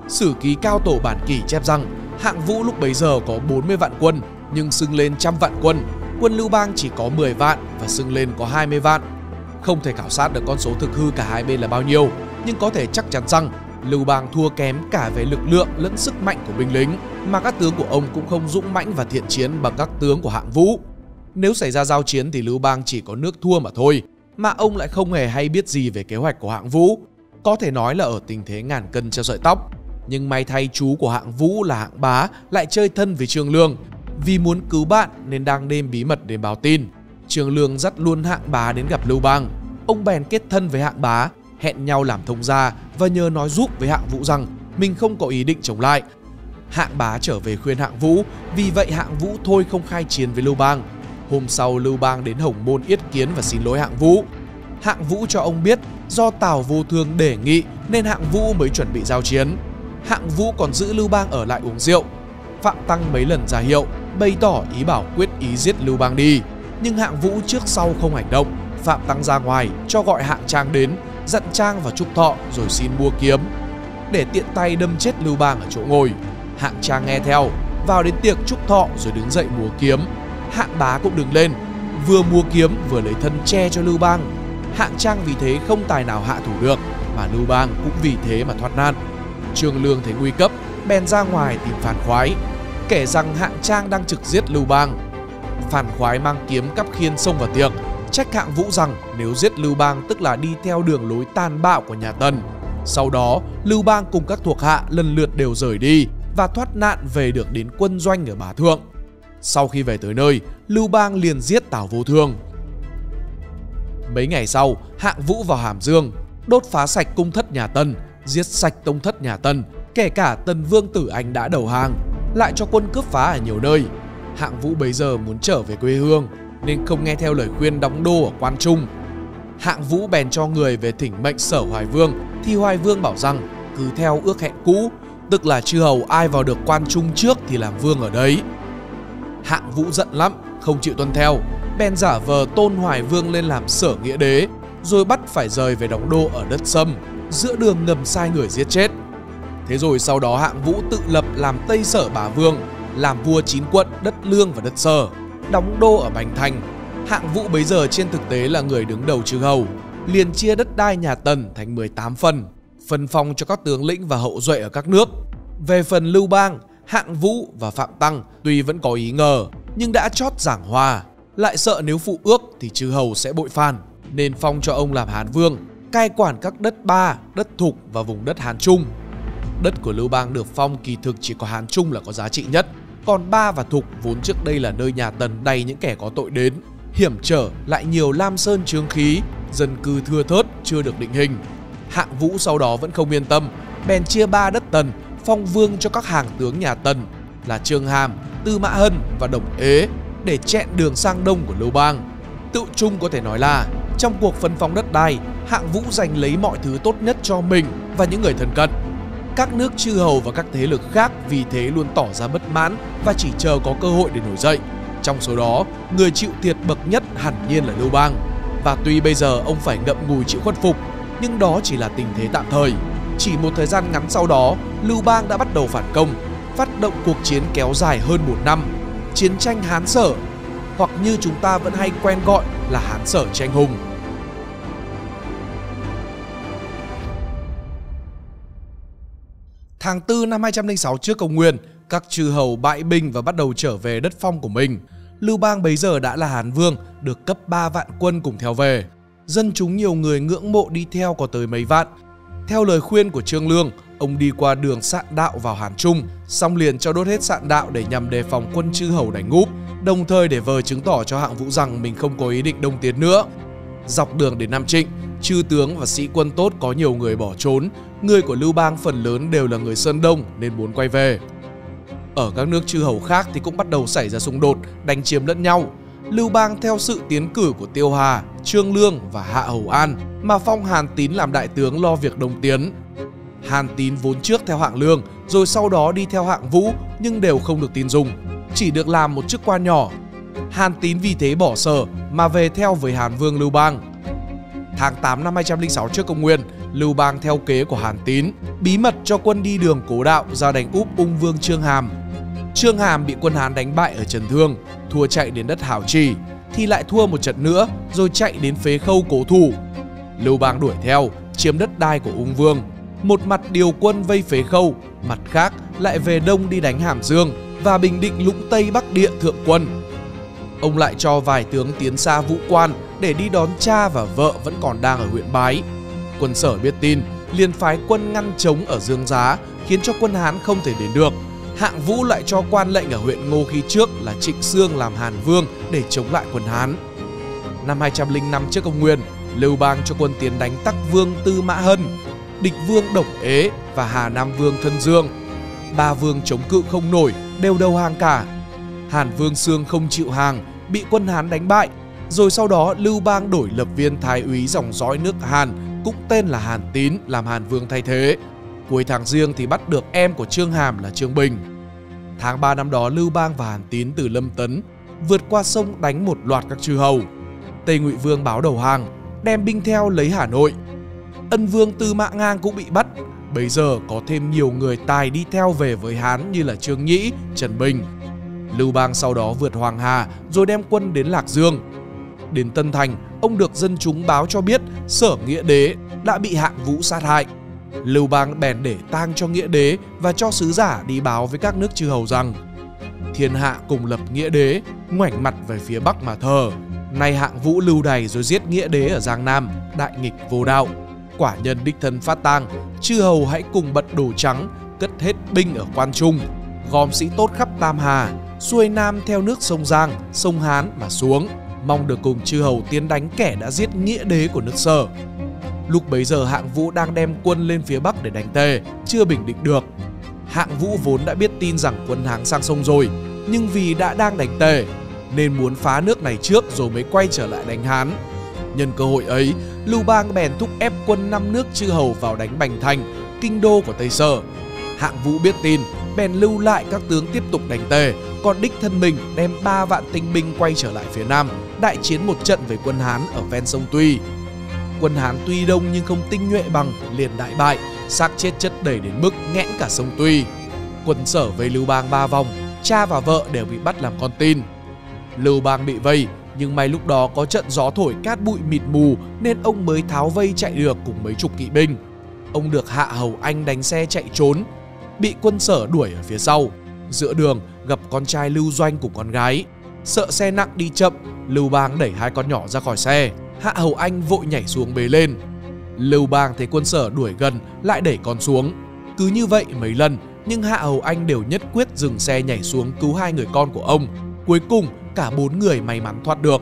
Sử ký Cao Tổ bản kỷ chép rằng Hạng Vũ lúc bấy giờ có bốn mươi vạn quân, nhưng xưng lên trăm vạn quân. Quân Lưu Bang chỉ có mười vạn và xưng lên có hai mươi vạn. Không thể khảo sát được con số thực hư cả hai bên là bao nhiêu, nhưng có thể chắc chắn rằng Lưu Bang thua kém cả về lực lượng lẫn sức mạnh của binh lính, mà các tướng của ông cũng không dũng mãnh và thiện chiến bằng các tướng của Hạng Vũ. Nếu xảy ra giao chiến thì Lưu Bang chỉ có nước thua mà thôi, mà ông lại không hề hay biết gì về kế hoạch của Hạng Vũ. Có thể nói là ở tình thế ngàn cân treo sợi tóc. Nhưng may thay chú của Hạng Vũ là Hạng Bá lại chơi thân với Trương Lương. Vì muốn cứu bạn nên đang đêm bí mật đến báo tin. Trương Lương dắt luôn Hạng Bá đến gặp Lưu Bang. Ông bèn kết thân với Hạng Bá, hẹn nhau làm thông gia và nhờ nói giúp với Hạng Vũ rằng mình không có ý định chống lại. Hạng Bá trở về khuyên Hạng Vũ, vì vậy Hạng Vũ thôi không khai chiến với Lưu Bang. Hôm sau Lưu Bang đến Hồng Môn yết kiến và xin lỗi Hạng Vũ. Hạng Vũ cho ông biết do Tào Vô Thương đề nghị nên Hạng Vũ mới chuẩn bị giao chiến. Hạng Vũ còn giữ Lưu Bang ở lại uống rượu. Phạm Tăng mấy lần ra hiệu, bày tỏ ý bảo quyết ý giết Lưu Bang đi, nhưng Hạng Vũ trước sau không hành động. Phạm Tăng ra ngoài cho gọi Hạng Trang đến, dặn Trang vào chúc thọ rồi xin mua kiếm để tiện tay đâm chết Lưu Bang ở chỗ ngồi. Hạng Trang nghe theo, vào đến tiệc chúc thọ rồi đứng dậy múa kiếm. Hạng Bá cũng đứng lên, vừa múa kiếm vừa lấy thân che cho Lưu Bang. Hạng Trang vì thế không tài nào hạ thủ được, mà Lưu Bang cũng vì thế mà thoát nạn. Trương Lương thấy nguy cấp, bèn ra ngoài tìm Phan Khoái, kể rằng Hạng Trang đang trực giết Lưu Bang. Phan Khoái mang kiếm cắp khiên xông vào tiệc, trách Hạng Vũ rằng nếu giết Lưu Bang tức là đi theo đường lối tàn bạo của nhà Tần. Sau đó, Lưu Bang cùng các thuộc hạ lần lượt đều rời đi và thoát nạn về được đến quân doanh ở Bá Thượng. Sau khi về tới nơi, Lưu Bang liền giết Tào Vô Thương. Mấy ngày sau, Hạng Vũ vào Hàm Dương, đốt phá sạch cung thất nhà Tần, giết sạch tông thất nhà Tần, kể cả Tần Vương Tử Anh đã đầu hàng, lại cho quân cướp phá ở nhiều nơi. Hạng Vũ bấy giờ muốn trở về quê hương nên không nghe theo lời khuyên đóng đô ở Quan Trung. Hạng Vũ bèn cho người về thỉnh mệnh Sở Hoài Vương, thì Hoài Vương bảo rằng cứ theo ước hẹn cũ, tức là chư hầu ai vào được Quan Trung trước thì làm vương ở đấy. Hạng Vũ giận lắm, không chịu tuân theo, bèn giả vờ tôn Hoài Vương lên làm Sở Nghĩa Đế, rồi bắt phải rời về đóng đô ở đất Sâm, giữa đường ngầm sai người giết chết. Thế rồi sau đó Hạng Vũ tự lập làm Tây Sở Bá Vương, làm vua chín quận đất Lương và đất Sở, đóng đô ở Bành Thành. Hạng Vũ bấy giờ trên thực tế là người đứng đầu chư hầu, liền chia đất đai nhà Tần thành mười tám phần, phân phong cho các tướng lĩnh và hậu duệ ở các nước. Về phần Lưu Bang, Hạng Vũ và Phạm Tăng tuy vẫn có ý ngờ nhưng đã chót giảng hòa, lại sợ nếu phụ ước thì chư hầu sẽ bội phản nên phong cho ông làm Hán Vương, cai quản các đất Ba, đất Thục và vùng đất Hán Trung. Đất của Lưu Bang được phong kỳ thực chỉ có Hán Trung là có giá trị nhất, còn Ba và Thục vốn trước đây là nơi nhà Tần đầy những kẻ có tội đến hiểm trở lại nhiều lam sơn chướng khí, dân cư thưa thớt chưa được định hình. Hạng Vũ sau đó vẫn không yên tâm, bèn chia ba đất Tần, phong vương cho các hàng tướng nhà Tần là Trương Hàm, Tư Mã Hân và Đồng Ế để chẹn đường sang đông của Lưu Bang. Tự chung có thể nói là trong cuộc phân phong đất đai, Hạng Vũ giành lấy mọi thứ tốt nhất cho mình và những người thân cận. Các nước chư hầu và các thế lực khác vì thế luôn tỏ ra bất mãn và chỉ chờ có cơ hội để nổi dậy. Trong số đó, người chịu thiệt bậc nhất hẳn nhiên là Lưu Bang. Và tuy bây giờ ông phải ngậm ngùi chịu khuất phục, nhưng đó chỉ là tình thế tạm thời. Chỉ một thời gian ngắn sau đó, Lưu Bang đã bắt đầu phản công, phát động cuộc chiến kéo dài hơn một năm, chiến tranh Hán Sở, hoặc như chúng ta vẫn hay quen gọi là Hán Sở tranh hùng. Tháng tư năm hai trăm linh sáu trước công nguyên, các chư hầu bãi binh và bắt đầu trở về đất phong của mình. Lưu Bang bấy giờ đã là Hán Vương, được cấp ba vạn quân cùng theo về. Dân chúng nhiều người ngưỡng mộ đi theo có tới mấy vạn. Theo lời khuyên của Trương Lương, ông đi qua đường Sạn Đạo vào Hán Trung, xong liền cho đốt hết Sạn Đạo để nhằm đề phòng quân chư hầu đánh úp, đồng thời để vờ chứng tỏ cho Hạng Vũ rằng mình không có ý định đông tiến nữa. Dọc đường đến Nam Trịnh, chư tướng và sĩ quân tốt có nhiều người bỏ trốn, người của Lưu Bang phần lớn đều là người Sơn Đông nên muốn quay về. Ở các nước chư hầu khác thì cũng bắt đầu xảy ra xung đột, đánh chiếm lẫn nhau. Lưu Bang theo sự tiến cử của Tiêu Hà, Trương Lương và Hạ Hầu An mà phong Hàn Tín làm đại tướng lo việc đông tiến. Hàn Tín vốn trước theo Hạng Lương, rồi sau đó đi theo Hạng Vũ nhưng đều không được tin dùng, chỉ được làm một chức quan nhỏ. Hàn Tín vì thế bỏ sở mà về theo với Hán Vương Lưu Bang. Tháng tám năm hai trăm linh sáu trước công nguyên, Lưu Bang theo kế của Hàn Tín, bí mật cho quân đi đường Cố Đạo ra đánh úp Ung Vương Trương Hàm. Trương Hàm bị quân Hán đánh bại ở Trần Thương, thua chạy đến đất Hảo Trì, thì lại thua một trận nữa rồi chạy đến Phế Khâu cố thủ. Lưu Bang đuổi theo, chiếm đất đai của Ung Vương, một mặt điều quân vây Phế Khâu, mặt khác lại về đông đi đánh Hàm Dương và bình định Lũng Tây Bắc Địa thượng quân. Ông lại cho vài tướng tiến xa Vũ Quan để đi đón cha và vợ vẫn còn đang ở huyện Bái. Quân Sở biết tin, liền phái quân ngăn trống ở Dương Giá, khiến cho quân Hán không thể đến được. Hạng Vũ lại cho quan lệnh ở huyện Ngô Khí trước là Trịnh Sương làm Hàn Vương để chống lại quân Hán. Năm hai trăm linh năm trước công nguyên, Lưu Bang cho quân tiến đánh Tắc Vương Tư Mã Hân, Địch Vương Đồng Ế và Hà Nam Vương Thân Dương. Ba vương chống cự không nổi, đều đầu hàng cả. Hàn Vương Sương không chịu hàng, bị quân Hán đánh bại. Rồi sau đó Lưu Bang đổi lập viên thái úy dòng dõi nước Hàn, cũng tên là Hàn Tín, làm Hàn Vương thay thế. Cuối tháng Giêng thì bắt được em của Trương Hàm là Trương Bình. Tháng ba năm đó, Lưu Bang và Hàn Tín từ Lâm Tấn vượt qua sông đánh một loạt các chư hầu. Tây Ngụy Vương báo đầu hàng, đem binh theo lấy Hà Nội. Ân Vương Tư Mã Ngang cũng bị bắt. Bây giờ có thêm nhiều người tài đi theo về với Hán như là Trương Nhĩ, Trần Bình. Lưu Bang sau đó vượt Hoàng Hà rồi đem quân đến Lạc Dương. Đến Tân Thành, ông được dân chúng báo cho biết Sở Nghĩa Đế đã bị Hạng Vũ sát hại. Lưu Bang bèn để tang cho Nghĩa Đế và cho sứ giả đi báo với các nước chư hầu rằng thiên hạ cùng lập Nghĩa Đế, ngoảnh mặt về phía Bắc mà thờ. Nay Hạng Vũ lưu đày rồi giết Nghĩa Đế ở Giang Nam, đại nghịch vô đạo. Quả nhân đích thân phát tang, chư hầu hãy cùng bật đồ trắng, cất hết binh ở Quan Trung, gom sĩ tốt khắp Tam Hà, xuôi Nam theo nước sông Giang, sông Hán mà xuống, mong được cùng chư hầu tiến đánh kẻ đã giết Nghĩa Đế của nước Sở. Lúc bấy giờ Hạng Vũ đang đem quân lên phía Bắc để đánh Tề, chưa bình định được. Hạng Vũ vốn đã biết tin rằng quân Hán sang sông rồi, nhưng vì đã đang đánh Tề nên muốn phá nước này trước rồi mới quay trở lại đánh Hán. Nhân cơ hội ấy, Lưu Bang bèn thúc ép quân năm nước chư hầu vào đánh Bành Thành, kinh đô của Tây Sở. Hạng Vũ biết tin, bèn lưu lại các tướng tiếp tục đánh Tề, còn đích thân mình đem ba vạn tinh binh quay trở lại phía Nam, đại chiến một trận với quân Hán ở ven sông Tuy. Quân Hán tuy đông nhưng không tinh nhuệ bằng, liền đại bại, xác chết chất đầy đến mức nghẽn cả sông Tuy. Quân Sở vây Lưu Bang ba vòng, cha và vợ đều bị bắt làm con tin. Lưu Bang bị vây, nhưng may lúc đó có trận gió thổi cát bụi mịt mù nên ông mới tháo vây chạy được cùng mấy chục kỵ binh. Ông được Hạ Hầu Anh đánh xe chạy trốn, bị quân Sở đuổi ở phía sau. Giữa đường gặp con trai Lưu Doanh cùng con gái. Sợ xe nặng đi chậm, Lưu Bang đẩy hai con nhỏ ra khỏi xe. Hạ Hầu Anh vội nhảy xuống bế lên. Lưu Bang thấy quân Sở đuổi gần lại đẩy con xuống. Cứ như vậy mấy lần, nhưng Hạ Hầu Anh đều nhất quyết dừng xe nhảy xuống cứu hai người con của ông. Cuối cùng cả bốn người may mắn thoát được.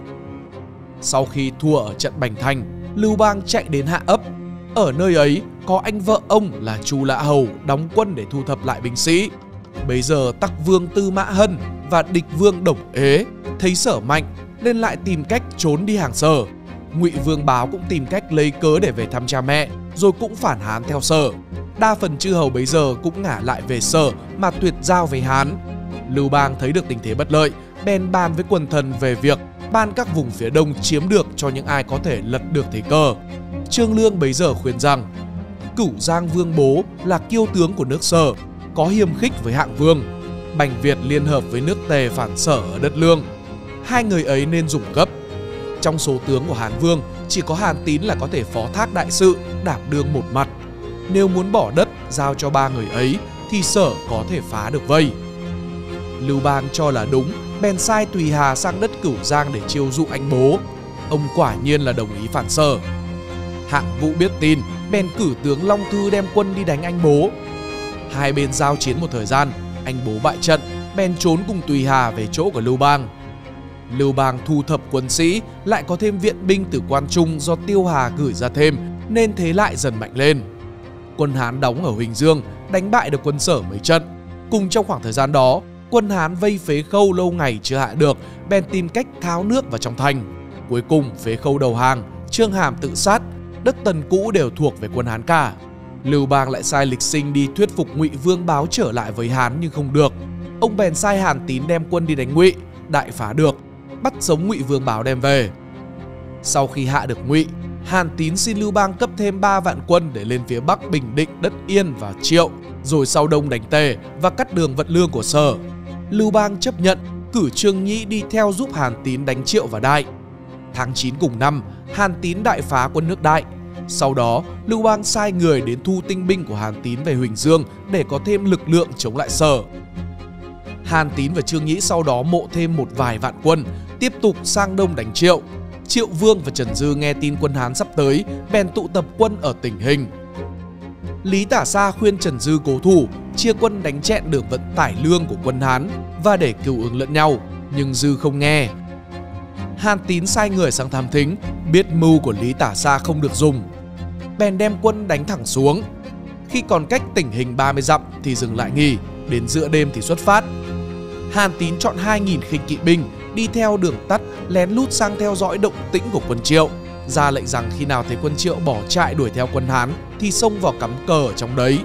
Sau khi thua ở trận Bành Thành, Lưu Bang chạy đến Hạ Ấp. Ở nơi ấy có anh vợ ông là Chu Lã Hầu đóng quân để thu thập lại binh sĩ. Bấy giờ Tắc Vương Tư Mã Hân và Địch Vương Đồng Ế thấy Sở mạnh nên lại tìm cách trốn đi hàng Sở. Ngụy Vương Báo cũng tìm cách lấy cớ để về thăm cha mẹ, rồi cũng phản Hán theo Sở. Đa phần chư hầu bấy giờ cũng ngả lại về Sở mà tuyệt giao với Hán. Lưu Bang thấy được tình thế bất lợi, bèn bàn với quần thần về việc ban các vùng phía đông chiếm được cho những ai có thể lật được thế cờ. Trương Lương bấy giờ khuyên rằng Cửu Giang Vương Bố là kiêu tướng của nước Sở, có hiềm khích với Hạng Vương. Bành Việt liên hợp với nước Tề phản Sở ở đất Lương. Hai người ấy nên dùng gấp. Trong số tướng của Hán Vương, chỉ có Hàn Tín là có thể phó thác đại sự, đảm đương một mặt. Nếu muốn bỏ đất giao cho ba người ấy thì Sở có thể phá được vây. Lưu Bang cho là đúng, bèn sai Tùy Hà sang đất Cửu Giang để chiêu dụ anh Bố. Ông quả nhiên là đồng ý phản Sở. Hạng Vũ biết tin, bèn cử tướng Long Thư đem quân đi đánh anh Bố. Hai bên giao chiến một thời gian, anh Bố bại trận, bèn trốn cùng Tùy Hà về chỗ của Lưu Bang. Lưu Bang thu thập quân sĩ, lại có thêm viện binh từ Quan Trung do Tiêu Hà gửi ra thêm, nên thế lại dần mạnh lên. Quân Hán đóng ở Huỳnh Dương, đánh bại được quân Sở mấy trận. Cùng trong khoảng thời gian đó, quân Hán vây Phế Khâu lâu ngày chưa hạ được, bèn tìm cách tháo nước vào trong thành. Cuối cùng Phế Khâu đầu hàng, Trương Hàm tự sát, đất Tần cũ đều thuộc về quân Hán cả. Lưu Bang lại sai Lịch Sinh đi thuyết phục Ngụy Vương Báo trở lại với Hán nhưng không được. Ông bèn sai Hàn Tín đem quân đi đánh Ngụy, đại phá được, bắt sống Ngụy Vương Báo đem về. Sau khi hạ được Ngụy, Hàn Tín xin Lưu Bang cấp thêm ba vạn quân để lên phía Bắc bình định đất Yên và Triệu, rồi sau đông đánh Tề và cắt đường vận lương của Sở. Lưu Bang chấp nhận, cử Trương Nhĩ đi theo giúp Hàn Tín đánh Triệu và Đại. Tháng chín cùng năm, Hàn Tín đại phá quân nước Đại. Sau đó, Lưu Bang sai người đến thu tinh binh của Hàn Tín về Huỳnh Dương để có thêm lực lượng chống lại Sở. Hàn Tín và Trương Nhĩ sau đó mộ thêm một vài vạn quân, tiếp tục sang đông đánh Triệu. Triệu Vương và Trần Dư nghe tin quân Hán sắp tới, bèn tụ tập quân ở Tỉnh Hình. Lý Tả Sa khuyên Trần Dư cố thủ, chia quân đánh chẹn đường vận tải lương của quân Hán và để cứu ứng lẫn nhau, nhưng Dư không nghe. Hàn Tín sai người sang thám thính, biết mưu của Lý Tả Sa không được dùng, bèn đem quân đánh thẳng xuống. Khi còn cách Tỉnh Hình ba mươi dặm thì dừng lại nghỉ, đến giữa đêm thì xuất phát. Hàn Tín chọn hai nghìn khinh kỵ binh đi theo đường tắt, lén lút sang theo dõi động tĩnh của quân Triệu, ra lệnh rằng khi nào thấy quân Triệu bỏ chạy đuổi theo quân Hán thì xông vào cắm cờ ở trong đấy.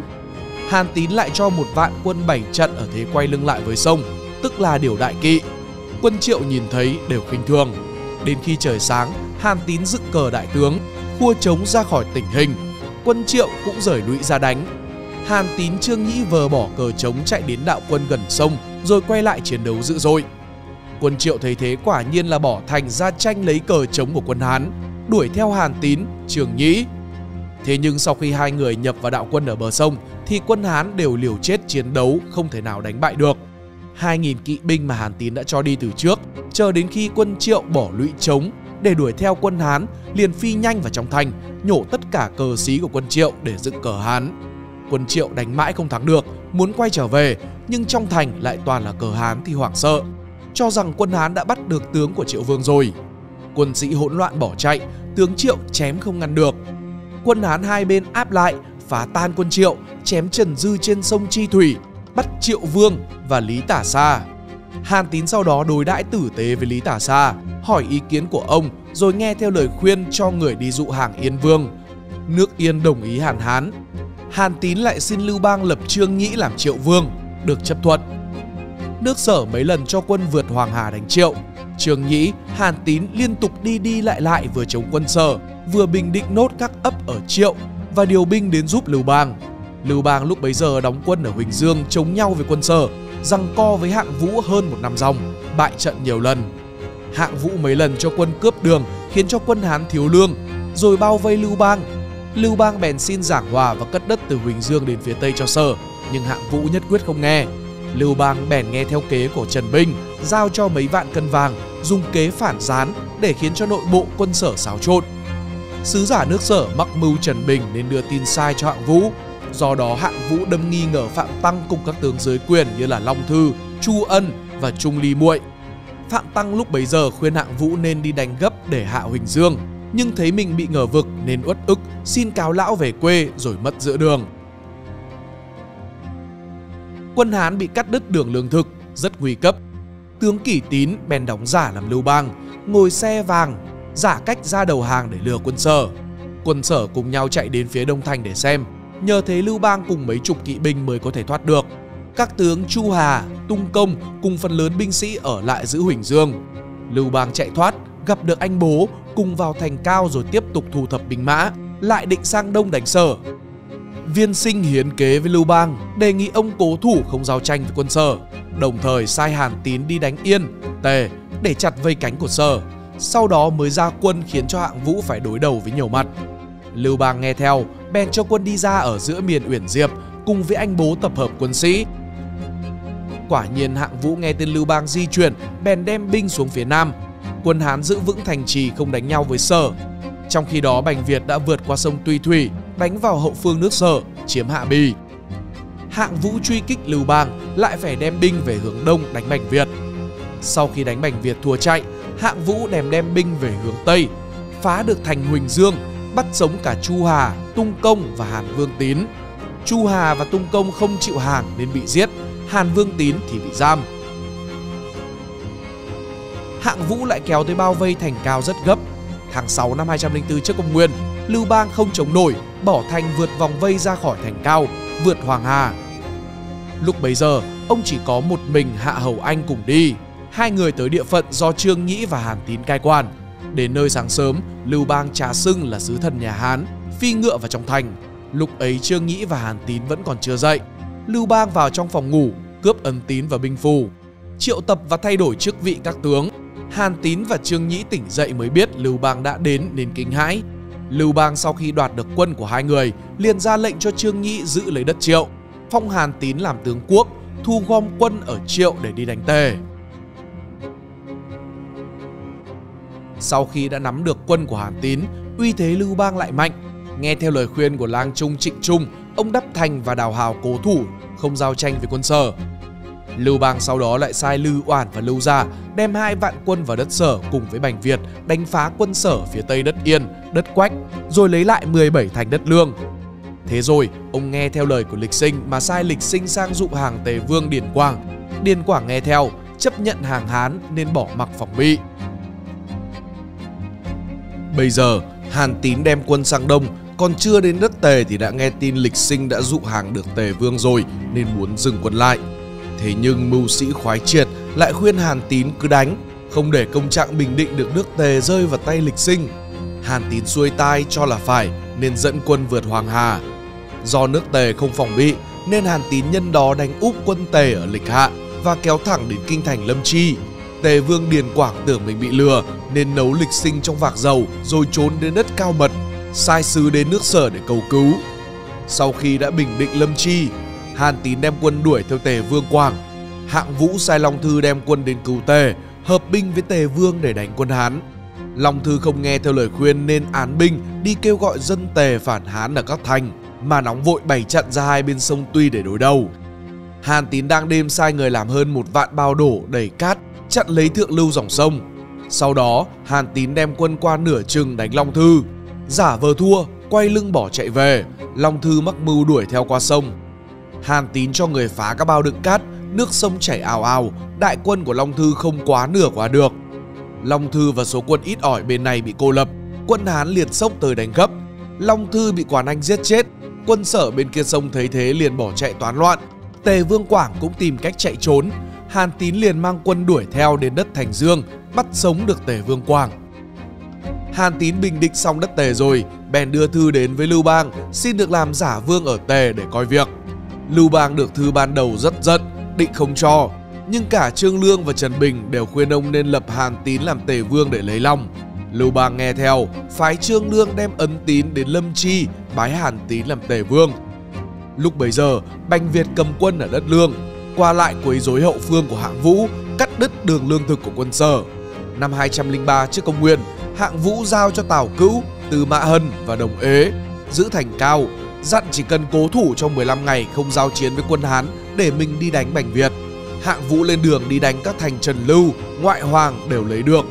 Hàn Tín lại cho một vạn quân bảy trận ở thế quay lưng lại với sông, tức là điều đại kỵ. Quân Triệu nhìn thấy đều khinh thường. Đến khi trời sáng, Hàn Tín dựng cờ đại tướng, khua trống ra khỏi Tỉnh Hình. Quân Triệu cũng rời lũy ra đánh. Hàn Tín, Trương Nhĩ vờ bỏ cờ trống chạy đến đạo quân gần sông, rồi quay lại chiến đấu dữ dội. Quân Triệu thấy thế quả nhiên là bỏ thành ra tranh lấy cờ trống của quân Hán, đuổi theo Hàn Tín, Trương Nhĩ. Thế nhưng sau khi hai người nhập vào đạo quân ở bờ sông thì quân Hán đều liều chết chiến đấu, không thể nào đánh bại được. hai nghìn kỵ binh mà Hàn Tín đã cho đi từ trước, chờ đến khi quân Triệu bỏ lũy trống để đuổi theo quân Hán, liền phi nhanh vào trong thành, nhổ tất cả cờ xí của quân Triệu để dựng cờ Hán. Quân Triệu đánh mãi không thắng được, muốn quay trở về, nhưng trong thành lại toàn là cờ Hán thì hoảng sợ, cho rằng quân Hán đã bắt được tướng của Triệu Vương rồi. Quân sĩ hỗn loạn bỏ chạy, tướng Triệu chém không ngăn được. Quân Hán hai bên áp lại, phá tan quân Triệu, chém Trần Dư trên sông Chi Thủy, bắt Triệu Vương và Lý Tả Sa. Hàn Tín sau đó đối đãi tử tế với Lý Tả Sa, hỏi ý kiến của ông, rồi nghe theo lời khuyên cho người đi dụ hàng Yên Vương. Nước Yên đồng ý Hàn Hán. Hàn Tín lại xin Lưu Bang lập Trương Nhĩ làm Triệu Vương, được chấp thuận. Nước Sở mấy lần cho quân vượt Hoàng Hà đánh Triệu. Trương Nhĩ, Hàn Tín liên tục đi đi lại lại, vừa chống quân Sở, vừa bình định nốt các ấp ở Triệu và điều binh đến giúp Lưu Bang. Lưu Bang lúc bấy giờ đóng quân ở Huỳnh Dương chống nhau với quân Sở, giằng co với Hạng Vũ hơn một năm dòng, bại trận nhiều lần. Hạng Vũ mấy lần cho quân cướp đường khiến cho quân Hán thiếu lương, rồi bao vây Lưu Bang. Lưu Bang bèn xin giảng hòa và cất đất từ Huỳnh Dương đến phía Tây cho Sở, nhưng Hạng Vũ nhất quyết không nghe. Lưu Bang bèn nghe theo kế của Trần Bình, giao cho mấy vạn cân vàng, dùng kế phản gián để khiến cho nội bộ quân Sở xáo trộn. Sứ giả nước Sở mắc mưu Trần Bình nên đưa tin sai cho Hạng Vũ. Do đó Hạng Vũ đâm nghi ngờ Phạm Tăng cùng các tướng dưới quyền như là Long Thư, Chu Ân và Trung Ly Muội. Phạm Tăng lúc bấy giờ khuyên Hạng Vũ nên đi đánh gấp để hạ Huỳnh Dương, nhưng thấy mình bị ngờ vực nên uất ức xin cáo lão về quê rồi mất giữa đường. Quân Hán bị cắt đứt đường lương thực, rất nguy cấp. Tướng Kỷ Tín bèn đóng giả làm Lưu Bang, ngồi xe vàng, giả cách ra đầu hàng để lừa quân Sở. Quân Sở cùng nhau chạy đến phía Đông Thành để xem, nhờ thế Lưu Bang cùng mấy chục kỵ binh mới có thể thoát được. Các tướng Chu Hà, Tung Công cùng phần lớn binh sĩ ở lại giữ Huỳnh Dương. Lưu Bang chạy thoát, gặp được anh bố, cùng vào thành Cao rồi tiếp tục thu thập binh mã, lại định sang Đông đánh Sở. Viên Sinh hiến kế với Lưu Bang, đề nghị ông cố thủ không giao tranh với quân Sở, đồng thời sai Hàn Tín đi đánh Yên, Tề để chặt vây cánh của Sở, sau đó mới ra quân khiến cho Hạng Vũ phải đối đầu với nhiều mặt. Lưu Bang nghe theo, bèn cho quân đi ra ở giữa miền Uyển Diệp cùng với anh bố tập hợp quân sĩ. Quả nhiên Hạng Vũ nghe tên Lưu Bang di chuyển, bèn đem binh xuống phía Nam. Quân Hán giữ vững thành trì không đánh nhau với Sở. Trong khi đó Bành Việt đã vượt qua sông Tuy Thủy, đánh vào hậu phương nước Sở, chiếm Hạ Bì. Hạng Vũ truy kích Lưu Bang, lại phải đem binh về hướng Đông đánh Bành Việt. Sau khi đánh Bành Việt thua chạy, Hạng Vũ đem đem binh về hướng Tây, phá được thành Huỳnh Dương, bắt sống cả Chu Hà, Tung Công và Hàn Vương Tín. Chu Hà và Tung Công không chịu hàng nên bị giết, Hàn Vương Tín thì bị giam. Hạng Vũ lại kéo tới bao vây thành Cao rất gấp. Tháng sáu năm hai trăm lẻ bốn trước công nguyên, Lưu Bang không chống nổi, bỏ thành vượt vòng vây ra khỏi thành Cao, vượt Hoàng Hà. Lúc bấy giờ, ông chỉ có một mình Hạ Hầu Anh cùng đi. Hai người tới địa phận do Trương Nhĩ và Hàn Tín cai quản. Đến nơi sáng sớm, Lưu Bang trà xưng là sứ thần nhà Hán, phi ngựa vào trong thành. Lúc ấy Trương Nhĩ và Hàn Tín vẫn còn chưa dậy. Lưu Bang vào trong phòng ngủ, cướp ấn tín và binh phù, triệu tập và thay đổi chức vị các tướng. Hàn Tín và Trương Nhĩ tỉnh dậy mới biết Lưu Bang đã đến nên kinh hãi. Lưu Bang sau khi đoạt được quân của hai người, liền ra lệnh cho Trương Nhĩ giữ lấy đất Triệu, phong Hàn Tín làm tướng quốc, thu gom quân ở Triệu để đi đánh Tề. Sau khi đã nắm được quân của Hàn Tín, uy thế Lưu Bang lại mạnh. Nghe theo lời khuyên của lang trung Trịnh Trung, ông đắp thành và đào hào cố thủ, không giao tranh với quân Sở. Lưu Bang sau đó lại sai Lưu Oản và Lưu Gia đem hai vạn quân vào đất Sở cùng với Bành Việt đánh phá quân Sở phía tây đất Yên, đất Quách, rồi lấy lại mười bảy thành đất Lương. Thế rồi, ông nghe theo lời của Lịch Sinh mà sai Lịch Sinh sang dụ hàng Tề Vương Điền Quảng. Điền Quảng nghe theo, chấp nhận hàng Hán nên bỏ mặc phòng bị. Bây giờ, Hàn Tín đem quân sang Đông, còn chưa đến đất Tề thì đã nghe tin Lịch Sinh đã dụ hàng được Tề Vương rồi nên muốn dừng quân lại. Thế nhưng mưu sĩ Khoái Triệt lại khuyên Hàn Tín cứ đánh, không để công trạng bình định được nước Tề rơi vào tay Lịch Sinh. Hàn Tín xuôi tai cho là phải nên dẫn quân vượt Hoàng Hà. Do nước Tề không phòng bị nên Hàn Tín nhân đó đánh úp quân Tề ở Lịch Hạ và kéo thẳng đến kinh thành Lâm Chi. Tề Vương Điền Quảng tưởng mình bị lừa nên nấu Lịch Sinh trong vạc dầu rồi trốn đến đất Cao Mật, sai sứ đến nước Sở để cầu cứu. Sau khi đã bình định Lâm Chi, Hàn Tín đem quân đuổi theo Tề Vương Quảng. Hạng Vũ sai Long Thư đem quân đến cứu Tề, hợp binh với Tề Vương để đánh quân Hán. Long Thư không nghe theo lời khuyên nên án binh đi kêu gọi dân Tề phản Hán ở các thành, mà nóng vội bày trận ra hai bên sông Tuy để đối đầu. Hàn Tín đang đêm sai người làm hơn một vạn bao đổ đầy cát, chặn lấy thượng lưu dòng sông. Sau đó Hàn Tín đem quân qua nửa chừng đánh Long Thư, giả vờ thua, quay lưng bỏ chạy về. Long Thư mắc mưu đuổi theo qua sông. Hàn Tín cho người phá các bao đựng cát, nước sông chảy ào ào, đại quân của Long Thư không quá nửa qua được. Long Thư và số quân ít ỏi bên này bị cô lập, quân Hán liền sốc tới đánh gấp. Long Thư bị Quản Anh giết chết, quân Sở bên kia sông thấy thế liền bỏ chạy toán loạn. Tề Vương Quảng cũng tìm cách chạy trốn, Hàn Tín liền mang quân đuổi theo đến đất Thành Dương, bắt sống được Tề Vương Quảng. Hàn Tín bình định xong đất Tề rồi, bèn đưa thư đến với Lưu Bang, xin được làm giả vương ở Tề để coi việc. Lưu Bang được thư ban đầu rất giận, định không cho, nhưng cả Trương Lương và Trần Bình đều khuyên ông nên lập Hàn Tín làm Tề Vương để lấy lòng. Lưu Bang nghe theo, phái Trương Lương đem ấn tín đến Lâm Chi, bái Hàn Tín làm Tề Vương. Lúc bấy giờ, Bành Việt cầm quân ở đất Lương, qua lại quấy rối hậu phương của Hạng Vũ, cắt đứt đường lương thực của quân Sở. Năm hai trăm lẻ ba trước công nguyên, Hạng Vũ giao cho Tào Cữu, Tư Mã Hân và Đồng Ế giữ thành Cao, dặn chỉ cần cố thủ trong mười lăm ngày không giao chiến với quân Hán để mình đi đánh Bành Việt. Hạng Vũ lên đường đi đánh các thành Trần Lưu, Ngoại Hoàng đều lấy được.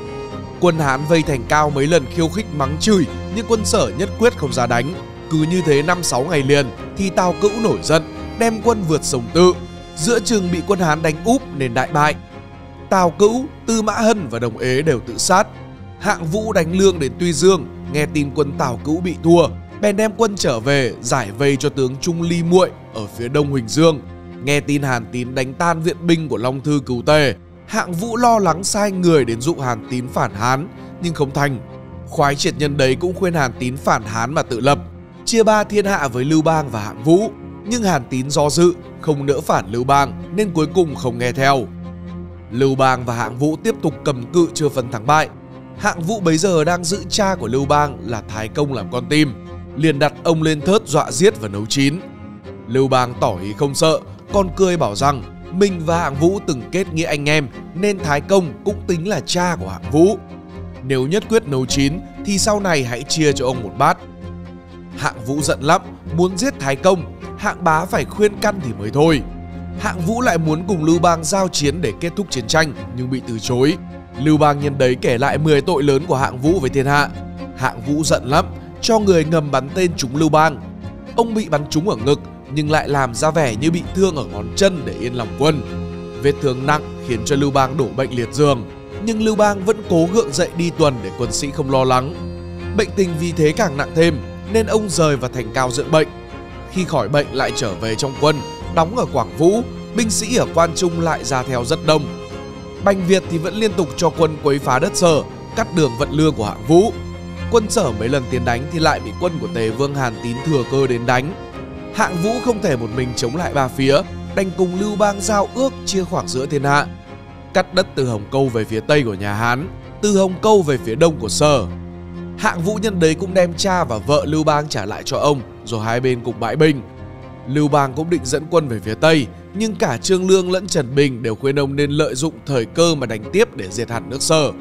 Quân Hán vây thành Cao mấy lần khiêu khích mắng chửi, nhưng quân Sở nhất quyết không ra đánh. Cứ như thế năm sáu ngày liền thì Tào Cữu nổi giận, đem quân vượt sông Tự. Giữa chừng bị quân Hán đánh úp nên đại bại. Tào Cữu, Tư Mã Hân và Đồng Ế đều tự sát. Hạng Vũ đánh Lương đến Tuy Dương, nghe tin quân Tào Cữu bị thua, bèn đem quân trở về giải vây cho tướng Trung Ly Muội ở phía đông Huỳnh Dương. Nghe tin Hàn Tín đánh tan viện binh của Long Thư cứu Tề, Hạng Vũ lo lắng sai người đến dụ Hàn Tín phản Hán, nhưng không thành. Khoái triệt nhân đấy cũng khuyên Hàn Tín phản Hán mà tự lập, chia ba thiên hạ với Lưu Bang và Hạng Vũ, nhưng Hàn Tín do dự, không nỡ phản Lưu Bang nên cuối cùng không nghe theo. Lưu Bang và Hạng Vũ tiếp tục cầm cự chưa phân thắng bại. Hạng Vũ bấy giờ đang giữ cha của Lưu Bang là Thái Công làm con tim, liền đặt ông lên thớt dọa giết và nấu chín. Lưu Bang tỏ ý không sợ, còn cười bảo rằng mình và Hạng Vũ từng kết nghĩa anh em nên Thái Công cũng tính là cha của Hạng Vũ. Nếu nhất quyết nấu chín thì sau này hãy chia cho ông một bát. Hạng Vũ giận lắm, muốn giết Thái Công, Hạng Bá phải khuyên căn thì mới thôi. Hạng Vũ lại muốn cùng Lưu Bang giao chiến để kết thúc chiến tranh nhưng bị từ chối. Lưu Bang nhân đấy kể lại mười tội lớn của Hạng Vũ với thiên hạ. Hạng Vũ giận lắm, cho người ngầm bắn tên trúng Lưu Bang. Ông bị bắn trúng ở ngực nhưng lại làm ra vẻ như bị thương ở ngón chân để yên lòng quân. Vết thương nặng khiến cho Lưu Bang đổ bệnh liệt giường, nhưng Lưu Bang vẫn cố gượng dậy đi tuần để quân sĩ không lo lắng. Bệnh tình vì thế càng nặng thêm nên ông rời vào thành Cao dưỡng bệnh. Khi khỏi bệnh lại trở về trong quân, đóng ở Quảng Vũ, binh sĩ ở Quan Trung lại ra theo rất đông. Bành Việt thì vẫn liên tục cho quân quấy phá đất Sở, cắt đường vận lương của Hạng Vũ. Quân Sở mấy lần tiến đánh thì lại bị quân của Tề Vương Hàn Tín thừa cơ đến đánh. Hạng Vũ không thể một mình chống lại ba phía, đành cùng Lưu Bang giao ước chia khoảng giữa thiên hạ, cắt đất từ Hồng Câu về phía tây của nhà Hán, từ Hồng Câu về phía đông của Sở. Hạng Vũ nhân đấy cũng đem cha và vợ Lưu Bang trả lại cho ông, rồi hai bên cùng bãi binh. Lưu Bang cũng định dẫn quân về phía tây, nhưng cả Trương Lương lẫn Trần Bình đều khuyên ông nên lợi dụng thời cơ mà đánh tiếp để diệt hẳn nước Sở.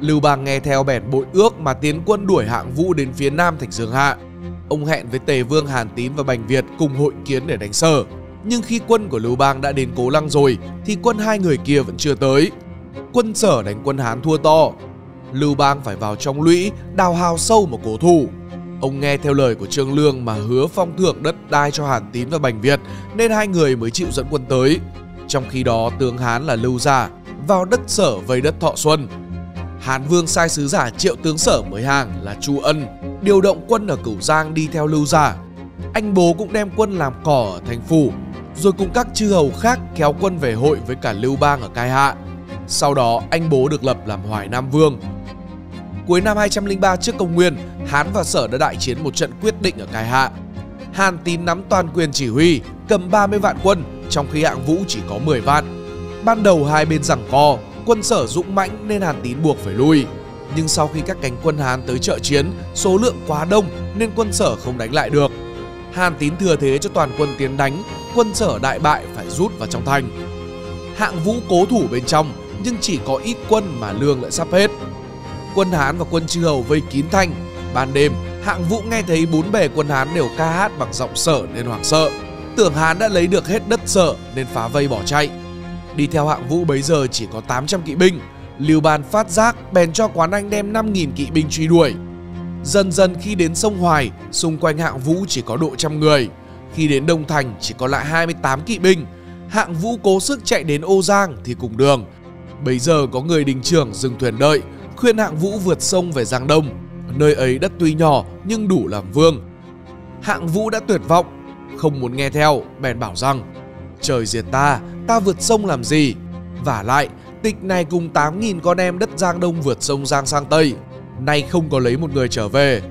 Lưu Bang nghe theo bèn bội ước mà tiến quân đuổi Hạng Vũ đến phía nam thành Dương Hạ. Ông hẹn với Tề Vương Hàn Tín và Bành Việt cùng hội kiến để đánh Sở. Nhưng khi quân của Lưu Bang đã đến Cố Lăng rồi thì quân hai người kia vẫn chưa tới. Quân Sở đánh quân Hán thua to, Lưu Bang phải vào trong lũy đào hào sâu mà cố thủ. Ông nghe theo lời của Trương Lương mà hứa phong thưởng đất đai cho Hàn Tín và Bành Việt, nên hai người mới chịu dẫn quân tới. Trong khi đó tướng Hán là Lưu Giả vào đất Sở vây đất Thọ Xuân. Hán Vương sai sứ giả triệu tướng Sở mới hàng là Chu Ân điều động quân ở Cửu Giang đi theo Lưu Giả. Anh bố cũng đem quân làm cỏ ở thành phủ, rồi cùng các chư hầu khác kéo quân về hội với cả Lưu Bang ở Cai Hạ. Sau đó anh bố được lập làm Hoài Nam Vương. Cuối năm hai trăm lẻ ba trước công nguyên, Hán và Sở đã đại chiến một trận quyết định ở Cai Hạ. Hàn Tín nắm toàn quyền chỉ huy, cầm ba mươi vạn quân, trong khi Hạng Vũ chỉ có mười vạn. Ban đầu hai bên giằng co, quân Sở dũng mãnh nên Hàn Tín buộc phải lui. Nhưng sau khi các cánh quân Hán tới trợ chiến, số lượng quá đông nên quân Sở không đánh lại được. Hàn Tín thừa thế cho toàn quân tiến đánh, quân Sở đại bại phải rút vào trong thành. Hạng Vũ cố thủ bên trong, nhưng chỉ có ít quân mà lương lại sắp hết. Quân Hán và quân chư hầu vây kín thành. Ban đêm, Hạng Vũ nghe thấy bốn bề quân Hán đều ca hát bằng giọng Sở nên hoảng sợ, tưởng Hán đã lấy được hết đất Sở nên phá vây bỏ chạy. Đi theo Hạng Vũ bấy giờ chỉ có tám trăm kỵ binh. Lưu Bang phát giác bèn cho Quán Anh đem năm nghìn kỵ binh truy đuổi. Dần dần khi đến sông Hoài, xung quanh Hạng Vũ chỉ có độ trăm người. Khi đến Đông Thành chỉ có lại hai mươi tám kỵ binh. Hạng Vũ cố sức chạy đến Ô Giang thì cùng đường. Bấy giờ có người đình trưởng dừng thuyền đợi, khuyên Hạng Vũ vượt sông về Giang Đông, nơi ấy đất tuy nhỏ nhưng đủ làm vương. Hạng Vũ đã tuyệt vọng, không muốn nghe theo, bèn bảo rằng: trời diệt ta, ta vượt sông làm gì? Vả lại, tịch này cùng tám nghìn con em đất Giang Đông vượt sông Giang sang Tây, nay không có lấy một người trở về.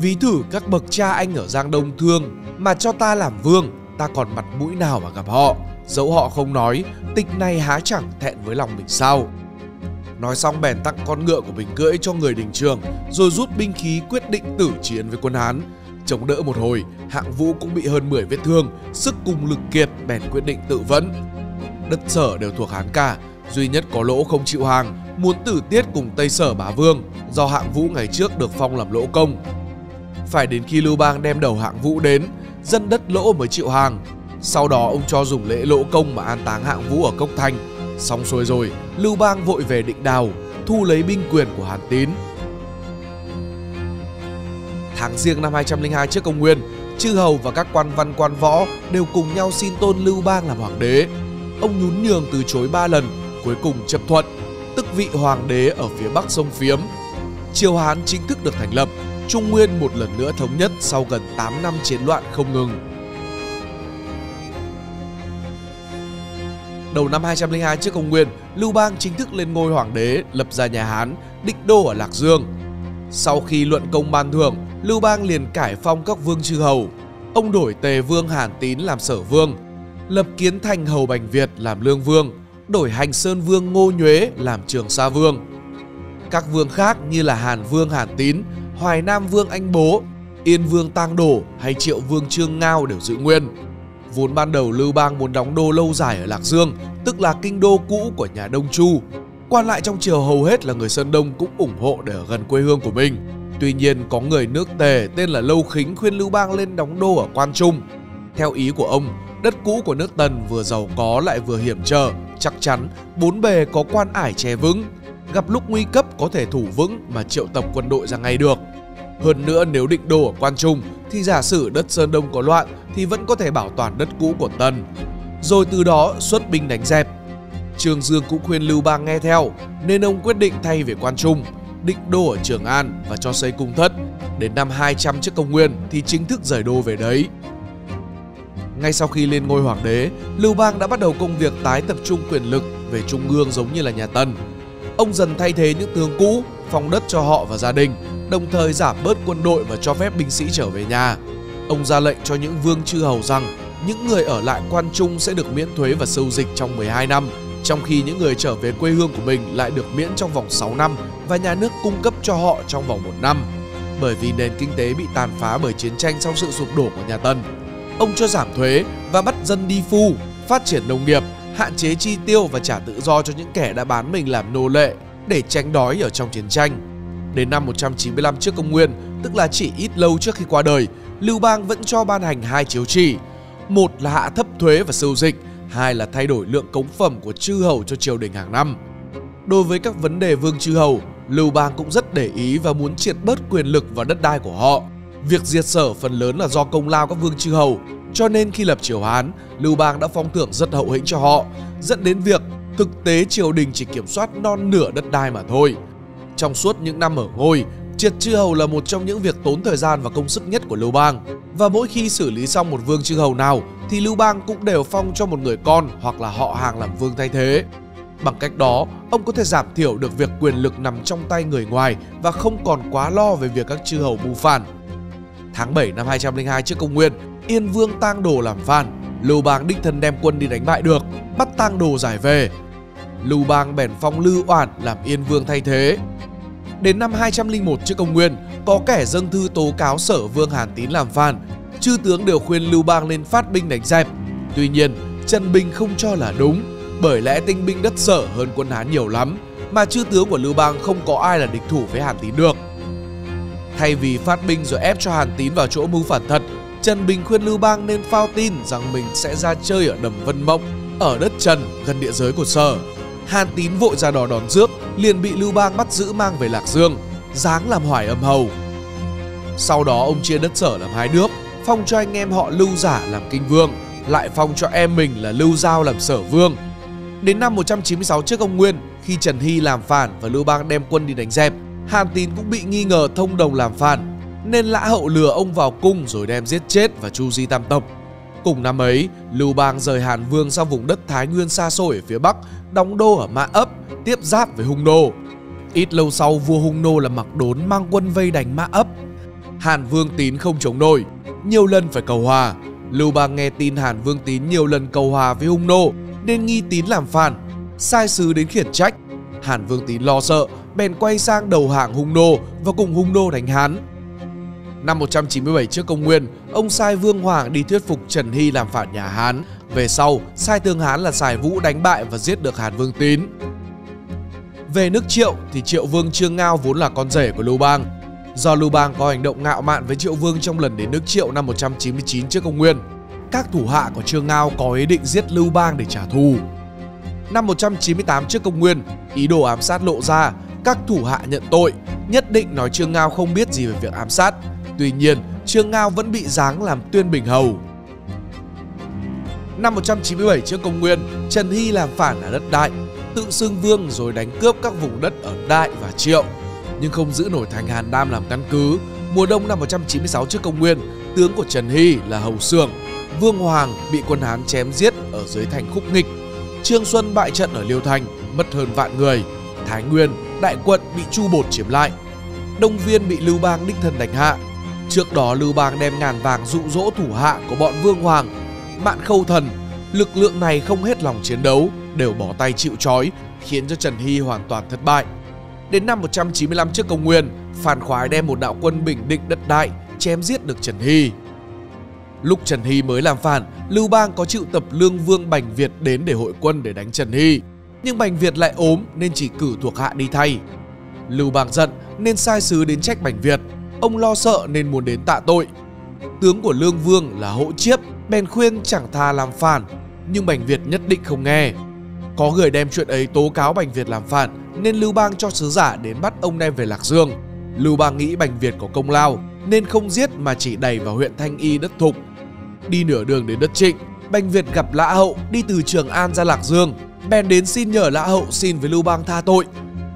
Ví thử các bậc cha anh ở Giang Đông thương mà cho ta làm vương, ta còn mặt mũi nào mà gặp họ? Dẫu họ không nói, tịch này há chẳng thẹn với lòng mình sao? Nói xong bèn tặng con ngựa của mình cưỡi cho người đình trường, rồi rút binh khí quyết định tử chiến với quân Hán. Chống đỡ một hồi, Hạng Vũ cũng bị hơn mười vết thương, sức cùng lực kiệt bèn quyết định tự vẫn. Đất Sở đều thuộc Hán cả, duy nhất có Lỗ không chịu hàng, muốn tử tiết cùng Tây Sở bá vương, do Hạng Vũ ngày trước được phong làm Lỗ công. Phải đến khi Lưu Bang đem đầu Hạng Vũ đến, dân đất Lỗ mới chịu hàng. Sau đó ông cho dùng lễ Lỗ công mà an táng Hạng Vũ ở Cốc Thành. Xong xuôi rồi, Lưu Bang vội về định đào. thu lấy binh quyền của Hàn Tín. Tháng riêng năm hai trăm linh hai trước công nguyên, chư hầu và các quan văn quan võ đều cùng nhau xin tôn Lưu Bang làm hoàng đế. Ông nhún nhường từ chối ba lần, cuối cùng chấp thuận, tức vị hoàng đế ở phía bắc sông Phiếm. Triều Hán chính thức được thành lập, Trung Nguyên một lần nữa thống nhất sau gần tám năm chiến loạn không ngừng. Đầu năm hai trăm linh hai trước công nguyên, Lưu Bang chính thức lên ngôi hoàng đế, lập ra nhà Hán, định đô ở Lạc Dương. Sau khi luận công ban thưởng, Lưu Bang liền cải phong các vương chư hầu. Ông đổi Tề Vương Hàn Tín làm Sở Vương, lập Kiến Thành Hầu Bành Việt làm Lương Vương, đổi Hành Sơn Vương Ngô Nhuế làm Trường Sa Vương. Các vương khác như là Hàn Vương Hàn Tín, Hoài Nam Vương Anh Bố, Yên Vương Tang Đổ hay Triệu Vương Trương Ngao đều giữ nguyên. Vốn ban đầu Lưu Bang muốn đóng đô lâu dài ở Lạc Dương, tức là kinh đô cũ của nhà Đông Chu. Quan lại trong triều hầu hết là người Sơn Đông cũng ủng hộ để ở gần quê hương của mình. Tuy nhiên, có người nước Tề tên là Lâu Khính khuyên Lưu Bang lên đóng đô ở Quan Trung. Theo ý của ông, đất cũ của nước Tần vừa giàu có lại vừa hiểm trở, chắc chắn bốn bề có quan ải che vững, gặp lúc nguy cấp có thể thủ vững mà triệu tập quân đội ra ngay được. Hơn nữa, nếu định đô ở Quan Trung thì giả sử đất Sơn Đông có loạn thì vẫn có thể bảo toàn đất cũ của Tần, rồi từ đó xuất binh đánh dẹp. Trương Dương cũng khuyên Lưu Bang nghe theo, nên ông quyết định thay về Quan Trung, định đô ở Trường An và cho xây cung thất. Đến năm hai trăm trước công nguyên thì chính thức rời đô về đấy. Ngay sau khi lên ngôi hoàng đế, Lưu Bang đã bắt đầu công việc tái tập trung quyền lực về trung ương giống như là nhà Tần. Ông dần thay thế những tướng cũ, phong đất cho họ và gia đình, đồng thời giảm bớt quân đội và cho phép binh sĩ trở về nhà. Ông ra lệnh cho những vương chư hầu rằng những người ở lại Quan Trung sẽ được miễn thuế và sâu dịch trong mười hai năm, trong khi những người trở về quê hương của mình lại được miễn trong vòng sáu năm và nhà nước cung cấp cho họ trong vòng một năm. Bởi vì nền kinh tế bị tàn phá bởi chiến tranh sau sự sụp đổ của nhà Tần, ông cho giảm thuế và bắt dân đi phu, phát triển nông nghiệp, hạn chế chi tiêu và trả tự do cho những kẻ đã bán mình làm nô lệ để tránh đói ở trong chiến tranh. Đến năm một trăm chín mươi lăm trước công nguyên, tức là chỉ ít lâu trước khi qua đời, Lưu Bang vẫn cho ban hành hai chiếu chỉ. Một là hạ thấp thuế và sâu dịch, hai là thay đổi lượng cống phẩm của chư hầu cho triều đình hàng năm. Đối với các vấn đề vương chư hầu, Lưu Bang cũng rất để ý và muốn triệt bớt quyền lực và đất đai của họ. Việc diệt Sở phần lớn là do công lao các vương chư hầu, cho nên khi lập triều Hán, Lưu Bang đã phong thưởng rất hậu hĩnh cho họ, dẫn đến việc thực tế triều đình chỉ kiểm soát non nửa đất đai mà thôi. Trong suốt những năm ở ngôi, triệt chư hầu là một trong những việc tốn thời gian và công sức nhất của Lưu Bang. Và mỗi khi xử lý xong một vương chư hầu nào thì Lưu Bang cũng đều phong cho một người con hoặc là họ hàng làm vương thay thế. Bằng cách đó, ông có thể giảm thiểu được việc quyền lực nằm trong tay người ngoài và không còn quá lo về việc các chư hầu mưu phản. Tháng bảy năm hai trăm linh hai trước công nguyên, Yên Vương Tang Đồ làm phản, Lưu Bang đích thân đem quân đi đánh bại được, bắt Tang Đồ giải về. Lưu Bang bèn phong Lưu Oản làm Yên Vương thay thế. Đến năm hai trăm linh một trước công nguyên, có kẻ dâng thư tố cáo Sở Vương Hàn Tín làm phản, chư tướng đều khuyên Lưu Bang lên phát binh đánh dẹp. Tuy nhiên, Trần Bình không cho là đúng, bởi lẽ tinh binh đất Sở hơn quân Hán nhiều lắm, mà chư tướng của Lưu Bang không có ai là địch thủ với Hàn Tín được. Thay vì phát binh rồi ép cho Hàn Tín vào chỗ mưu phản thật, Trần Bình khuyên Lưu Bang nên phao tin rằng mình sẽ ra chơi ở đầm Vân Mộng, ở đất Trần gần địa giới của Sở. Hàn Tín vội ra đò đón rước, liền bị Lưu Bang bắt giữ mang về Lạc Dương, giáng làm Hoài Âm Hầu. Sau đó ông chia đất Sở làm hai nước, phong cho anh em họ Lưu Giả làm Kinh Vương, lại phong cho em mình là Lưu Giao làm Sở Vương. Đến năm một trăm chín mươi sáu trước công nguyên, khi Trần Hy làm phản và Lưu Bang đem quân đi đánh dẹp, Hàn Tín cũng bị nghi ngờ thông đồng làm phản, nên Lã Hậu lừa ông vào cung rồi đem giết chết và tru di tam tộc. Cùng năm ấy, Lưu Bang rời Hàn Vương sang vùng đất Thái Nguyên xa xôi ở phía Bắc, đóng đô ở Mã Ấp, tiếp giáp với Hung Nô. Ít lâu sau, vua Hung Nô là Mặc Đốn mang quân vây đánh Mã Ấp. Hàn Vương Tín không chống nổi, nhiều lần phải cầu hòa. Lưu Bang nghe tin Hàn Vương Tín nhiều lần cầu hòa với Hung Nô, nên nghi Tín làm phản, sai sứ đến khiển trách. Hàn Vương Tín lo sợ, bèn quay sang đầu hàng Hung Nô và cùng Hung Nô đánh Hán. Năm một trăm chín mươi bảy trước công nguyên, ông sai Vương Hoàng đi thuyết phục Trần Hy làm phản nhà Hán. Về sau, sai tướng Hán là Sài Vũ đánh bại và giết được Hàn Vương Tín. Về nước Triệu thì Triệu Vương Trương Ngao vốn là con rể của Lưu Bang. Do Lưu Bang có hành động ngạo mạn với Triệu Vương trong lần đến nước Triệu năm một trăm chín mươi chín trước công nguyên, các thủ hạ của Trương Ngao có ý định giết Lưu Bang để trả thù. Năm một trăm chín mươi tám trước công nguyên, ý đồ ám sát lộ ra, các thủ hạ nhận tội, nhất định nói Trương Ngao không biết gì về việc ám sát. Tuy nhiên, Trương Ngao vẫn bị giáng làm Tuyên Bình Hầu. Năm một trăm chín mươi bảy trước Công nguyên, Trần Hy làm phản ở đất Đại, tự xưng vương rồi đánh cướp các vùng đất ở Đại và Triệu, nhưng không giữ nổi thành Hàn Nam làm căn cứ. Mùa đông năm một trăm chín mươi sáu trước Công nguyên, tướng của Trần Hy là Hầu Xưởng, Vương Hoàng bị quân Hán chém giết ở dưới thành Khúc Nghịch. Trương Xuân bại trận ở Liêu Thành, mất hơn vạn người. Thái Nguyên, Đại Quận bị Chu Bột chiếm lại. Đông Viên bị Lưu Bang đích thân đánh hạ. Trước đó Lưu Bang đem ngàn vàng dụ dỗ thủ hạ của bọn Vương Hoàng, Mạn Khâu Thần. Lực lượng này không hết lòng chiến đấu, đều bỏ tay chịu trói, khiến cho Trần Hy hoàn toàn thất bại. Đến năm một trăm chín mươi lăm trước Công nguyên, Phan Khoái đem một đạo quân bình định đất Đại, chém giết được Trần Hy. Lúc Trần Hy mới làm phản, Lưu Bang có triệu tập Lương Vương Bành Việt đến để hội quân để đánh Trần Hy, nhưng Bành Việt lại ốm nên chỉ cử thuộc hạ đi thay. Lưu Bang giận nên sai sứ đến trách Bành Việt, ông lo sợ nên muốn đến tạ tội. Tướng của Lương Vương là Hỗ Chiếp bèn khuyên chẳng thà làm phản, nhưng Bành Việt nhất định không nghe. Có người đem chuyện ấy tố cáo Bành Việt làm phản nên Lưu Bang cho sứ giả đến bắt ông đem về Lạc Dương. Lưu Bang nghĩ Bành Việt có công lao nên không giết mà chỉ đẩy vào huyện Thanh Y đất Thục. Đi nửa đường đến đất Trịnh, Bành Việt gặp Lã Hậu đi từ Trường An ra Lạc Dương, bèn đến xin nhờ Lã Hậu xin với Lưu Bang tha tội.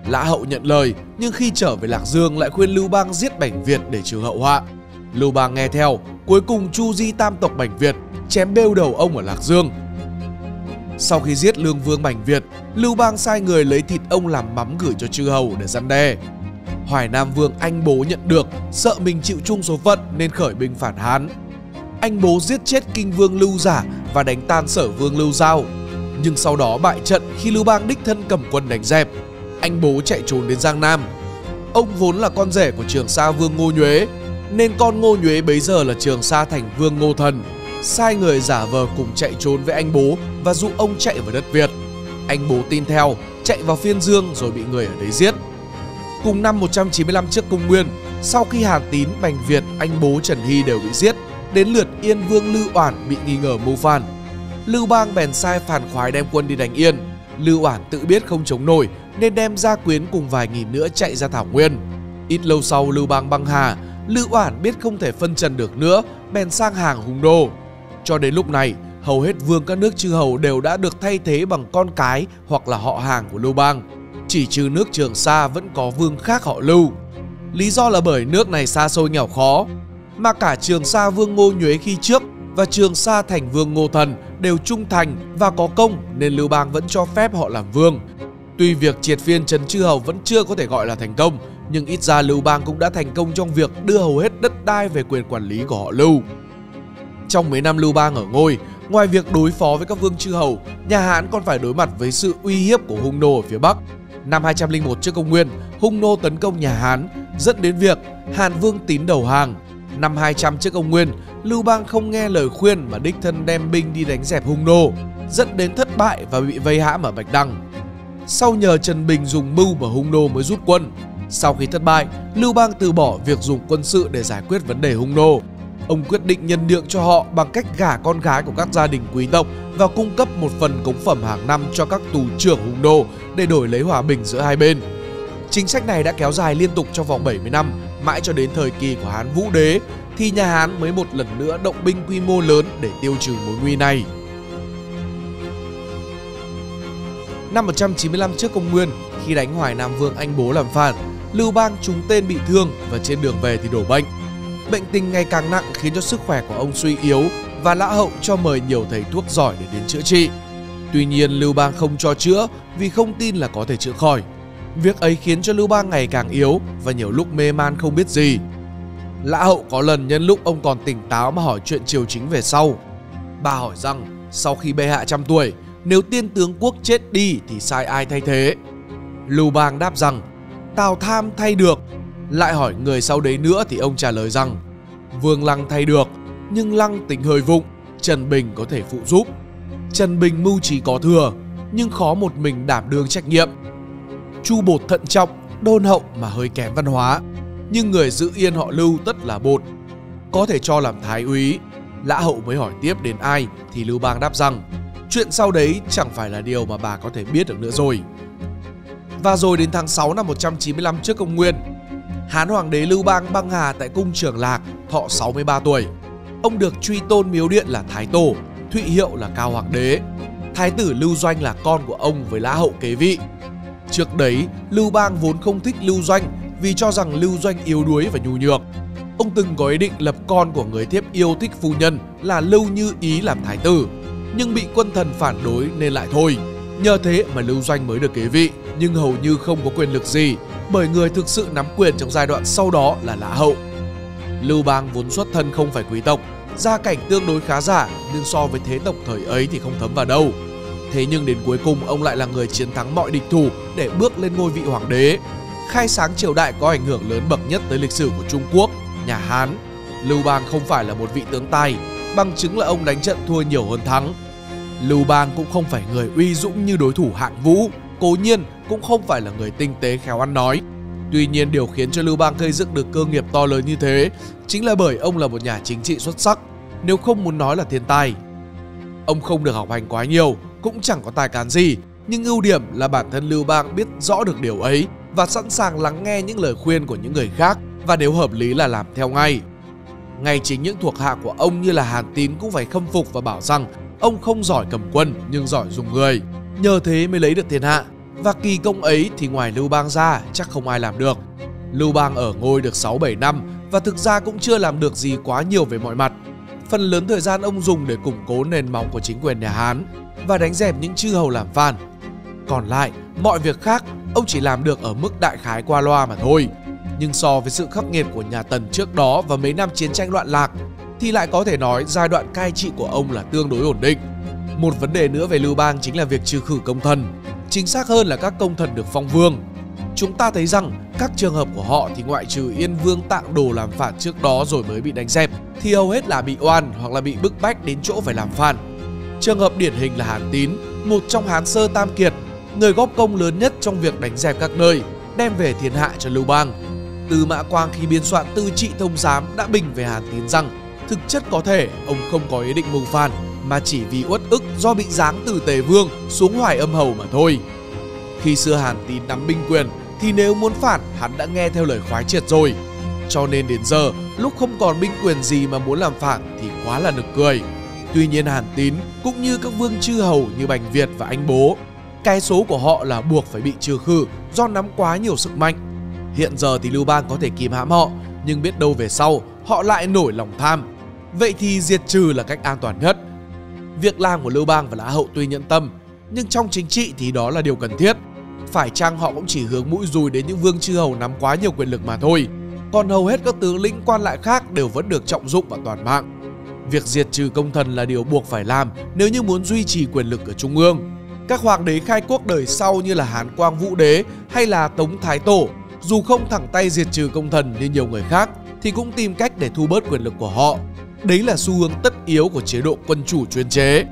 Lã Hậu nhận lời, nhưng khi trở về Lạc Dương lại khuyên Lưu Bang giết Bành Việt để trừ hậu họa. Lưu Bang nghe theo, cuối cùng chu di tam tộc Bành Việt, chém bêu đầu ông ở Lạc Dương. Sau khi giết Lương Vương Bành Việt, Lưu Bang sai người lấy thịt ông làm mắm gửi cho chư hầu để răn đe. Hoài Nam Vương Anh Bố nhận được, sợ mình chịu chung số phận nên khởi binh phản Hán. Anh Bố giết chết Kinh Vương Lưu Giả và đánh tan Sở Vương Lưu Giao, nhưng sau đó bại trận khi Lưu Bang đích thân cầm quân đánh dẹp. Anh Bố chạy trốn đến Giang Nam. Ông vốn là con rể của Trường Sa Vương Ngô Nhuế, nên con Ngô Nhuế bấy giờ là Trường Sa Thành Vương Ngô Thần sai người giả vờ cùng chạy trốn với Anh Bố và dụ ông chạy vào đất Việt. Anh Bố tin theo, chạy vào Phiên Dương rồi bị người ở đấy giết. Cùng năm một trăm chín mươi lăm trước Công nguyên, sau khi Hàn Tín, Bành Việt, Anh Bố, Trần Hy đều bị giết, đến lượt Yên Vương Lưu Oản bị nghi ngờ mưu phản. Lưu Bang bèn sai Phan Khoái đem quân đi đánh Yên. Lưu Oản tự biết không chống nổi nên đem gia quyến cùng vài nghìn nữa chạy ra Thảo Nguyên. Ít lâu sau Lưu Bang băng hà, Lưu Oản biết không thể phân trần được nữa, bèn sang Hàng hung đô. Cho đến lúc này, hầu hết vương các nước chư hầu đều đã được thay thế bằng con cái hoặc là họ hàng của Lưu Bang. Chỉ trừ nước Trường Sa vẫn có vương khác họ Lưu. Lý do là bởi nước này xa xôi nghèo khó, mà cả Trường Sa Vương Ngô Nhuế khi trước và Trường Sa Thành Vương Ngô Thần đều trung thành và có công nên Lưu Bang vẫn cho phép họ làm vương. Tuy việc triệt phiên trấn chư hầu vẫn chưa có thể gọi là thành công, nhưng ít ra Lưu Bang cũng đã thành công trong việc đưa hầu hết đất đai về quyền quản lý của họ Lưu. Trong mấy năm Lưu Bang ở ngôi, ngoài việc đối phó với các vương chư hầu, nhà Hán còn phải đối mặt với sự uy hiếp của Hung Nô ở phía Bắc. Năm hai trăm linh một trước Công nguyên, Hung Nô tấn công nhà Hán, dẫn đến việc Hàn Vương Tín đầu hàng. Năm hai trăm trước Công nguyên, Lưu Bang không nghe lời khuyên mà đích thân đem binh đi đánh dẹp Hung Nô, dẫn đến thất bại và bị vây hãm ở Bạch Đằng. Sau nhờ Trần Bình dùng mưu mà Hung Nô mới rút quân. Sau khi thất bại, Lưu Bang từ bỏ việc dùng quân sự để giải quyết vấn đề Hung Nô. Ông quyết định nhân nhượng cho họ bằng cách gả con gái của các gia đình quý tộc và cung cấp một phần cống phẩm hàng năm cho các tù trưởng Hung Nô để đổi lấy hòa bình giữa hai bên. Chính sách này đã kéo dài liên tục trong vòng bảy mươi năm, mãi cho đến thời kỳ của Hán Vũ Đế thì nhà Hán mới một lần nữa động binh quy mô lớn để tiêu trừ mối nguy này. Năm một trăm chín mươi lăm trước Công nguyên, khi đánh Hoài Nam Vương Anh Bố làm phản, Lưu Bang trúng tên bị thương và trên đường về thì đổ bệnh. Bệnh tình ngày càng nặng khiến cho sức khỏe của ông suy yếu và Lã Hậu cho mời nhiều thầy thuốc giỏi để đến chữa trị. Tuy nhiên Lưu Bang không cho chữa vì không tin là có thể chữa khỏi. Việc ấy khiến cho Lưu Bang ngày càng yếu và nhiều lúc mê man không biết gì. Lã Hậu có lần nhân lúc ông còn tỉnh táo mà hỏi chuyện triều chính về sau. Bà hỏi rằng sau khi bệ hạ trăm tuổi, nếu tiên tướng quốc chết đi thì sai ai thay thế? Lưu Bang đáp rằng Tào Tham thay được. Lại hỏi người sau đấy nữa thì ông trả lời rằng Vương Lăng thay được, nhưng Lăng tính hơi vụng, Trần Bình có thể phụ giúp. Trần Bình mưu trí có thừa, nhưng khó một mình đảm đương trách nhiệm. Chu Bột thận trọng, đôn hậu mà hơi kém văn hóa, nhưng người giữ Yên họ Lưu tất là Bột, có thể cho làm thái úy. Lã Hậu mới hỏi tiếp đến ai thì Lưu Bang đáp rằng chuyện sau đấy chẳng phải là điều mà bà có thể biết được nữa rồi. và rồi đến tháng sáu năm một trăm chín mươi lăm trước công nguyên, Hán hoàng đế Lưu Bang băng hà tại cung Trường Lạc, thọ sáu mươi ba tuổi. Ông được truy tôn miếu điện là Thái Tổ, thụy hiệu là Cao Hoàng đế. Thái tử Lưu Doanh là con của ông với Lã Hậu kế vị. Trước đấy, Lưu Bang vốn không thích Lưu Doanh vì cho rằng Lưu Doanh yếu đuối và nhu nhược. Ông từng có ý định lập con của người thiếp yêu thích phu nhân là Lưu Như Ý làm thái tử, nhưng bị quân thần phản đối nên lại thôi. Nhờ thế mà Lưu Doanh mới được kế vị, nhưng hầu như không có quyền lực gì, bởi người thực sự nắm quyền trong giai đoạn sau đó là Lã Hậu. Lưu Bang vốn xuất thân không phải quý tộc, gia cảnh tương đối khá giả, nhưng so với thế tộc thời ấy thì không thấm vào đâu. Thế nhưng đến cuối cùng ông lại là người chiến thắng mọi địch thủ để bước lên ngôi vị hoàng đế, khai sáng triều đại có ảnh hưởng lớn bậc nhất tới lịch sử của Trung Quốc, nhà Hán. Lưu Bang không phải là một vị tướng tài, bằng chứng là ông đánh trận thua nhiều hơn thắng. Lưu Bang cũng không phải người uy dũng như đối thủ Hạng Vũ, cố nhiên cũng không phải là người tinh tế khéo ăn nói. Tuy nhiên, điều khiến cho Lưu Bang gây dựng được cơ nghiệp to lớn như thế chính là bởi ông là một nhà chính trị xuất sắc, nếu không muốn nói là thiên tài. Ông không được học hành quá nhiều, cũng chẳng có tài cán gì, nhưng ưu điểm là bản thân Lưu Bang biết rõ được điều ấy và sẵn sàng lắng nghe những lời khuyên của những người khác, và nếu hợp lý là làm theo ngay. Ngay chính những thuộc hạ của ông như là Hàn Tín cũng phải khâm phục và bảo rằng ông không giỏi cầm quân nhưng giỏi dùng người, nhờ thế mới lấy được thiên hạ. Và kỳ công ấy thì ngoài Lưu Bang ra chắc không ai làm được. Lưu Bang ở ngôi được sáu bảy năm và thực ra cũng chưa làm được gì quá nhiều về mọi mặt. Phần lớn thời gian ông dùng để củng cố nền móng của chính quyền nhà Hán và đánh dẹp những chư hầu làm phản. Còn lại, mọi việc khác ông chỉ làm được ở mức đại khái qua loa mà thôi. Nhưng so với sự khắc nghiệt của nhà Tần trước đó và mấy năm chiến tranh loạn lạc thì lại có thể nói giai đoạn cai trị của ông là tương đối ổn định. Một vấn đề nữa về Lưu Bang chính là việc trừ khử công thần, chính xác hơn là các công thần được phong vương. Chúng ta thấy rằng các trường hợp của họ thì ngoại trừ Yên Vương Tạng Đồ làm phản trước đó rồi mới bị đánh dẹp thì hầu hết là bị oan hoặc là bị bức bách đến chỗ phải làm phản. Trường hợp điển hình là Hàn Tín, một trong Hán sơ tam kiệt, người góp công lớn nhất trong việc đánh dẹp các nơi, đem về thiên hạ cho Lưu Bang. Tư Mã Quang khi biên soạn Tư Trị Thông Giám đã bình về Hàn Tín rằng thực chất có thể ông không có ý định mưu phản, mà chỉ vì uất ức do bị giáng từ Tề Vương xuống Hoài Âm Hầu mà thôi. Khi xưa Hàn Tín nắm binh quyền thì nếu muốn phản hắn đã nghe theo lời khoái triệt rồi, cho nên đến giờ lúc không còn binh quyền gì mà muốn làm phản thì quá là nực cười. Tuy nhiên Hàn Tín cũng như các vương chư hầu như Bành Việt và Anh Bố, cái số của họ là buộc phải bị trừ khử do nắm quá nhiều sức mạnh. Hiện giờ thì Lưu Bang có thể kìm hãm họ, nhưng biết đâu về sau họ lại nổi lòng tham. Vậy thì diệt trừ là cách an toàn nhất. Việc làm của Lưu Bang và Lã Hậu tuy nhẫn tâm, nhưng trong chính trị thì đó là điều cần thiết. Phải chăng họ cũng chỉ hướng mũi dùi đến những vương chư hầu nắm quá nhiều quyền lực mà thôi, còn hầu hết các tướng lĩnh quan lại khác đều vẫn được trọng dụng và toàn mạng. Việc diệt trừ công thần là điều buộc phải làm nếu như muốn duy trì quyền lực ở trung ương. Các hoàng đế khai quốc đời sau như là Hán Quang Vũ Đế hay là Tống Thái Tổ, dù không thẳng tay diệt trừ công thần như nhiều người khác thì cũng tìm cách để thu bớt quyền lực của họ. Đấy là xu hướng tất yếu của chế độ quân chủ chuyên chế.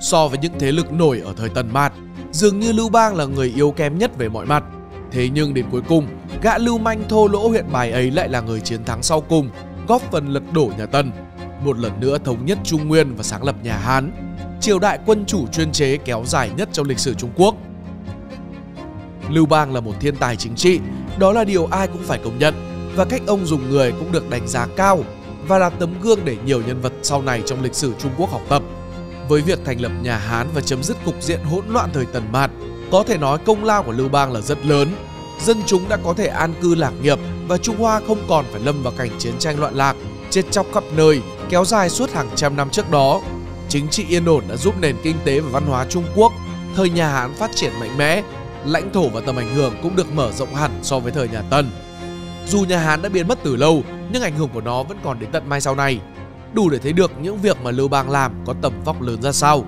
So với những thế lực nổi ở thời Tần Mạt, dường như Lưu Bang là người yếu kém nhất về mọi mặt. Thế nhưng đến cuối cùng, gã lưu manh thô lỗ huyện Bài ấy lại là người chiến thắng sau cùng, góp phần lật đổ nhà Tần, một lần nữa thống nhất Trung Nguyên và sáng lập nhà Hán, triều đại quân chủ chuyên chế kéo dài nhất trong lịch sử Trung Quốc. Lưu Bang là một thiên tài chính trị, đó là điều ai cũng phải công nhận, và cách ông dùng người cũng được đánh giá cao và là tấm gương để nhiều nhân vật sau này trong lịch sử Trung Quốc học tập. Với việc thành lập nhà Hán và chấm dứt cục diện hỗn loạn thời Tần Mạt, có thể nói công lao của Lưu Bang là rất lớn. Dân chúng đã có thể an cư lạc nghiệp và Trung Hoa không còn phải lâm vào cảnh chiến tranh loạn lạc, chết chóc khắp nơi kéo dài suốt hàng trăm năm trước đó. Chính trị yên ổn đã giúp nền kinh tế và văn hóa Trung Quốc thời nhà Hán phát triển mạnh mẽ, lãnh thổ và tầm ảnh hưởng cũng được mở rộng hẳn so với thời nhà Tần. Dù nhà Hán đã biến mất từ lâu, nhưng ảnh hưởng của nó vẫn còn đến tận mai sau này, đủ để thấy được những việc mà Lưu Bang làm có tầm vóc lớn ra sao.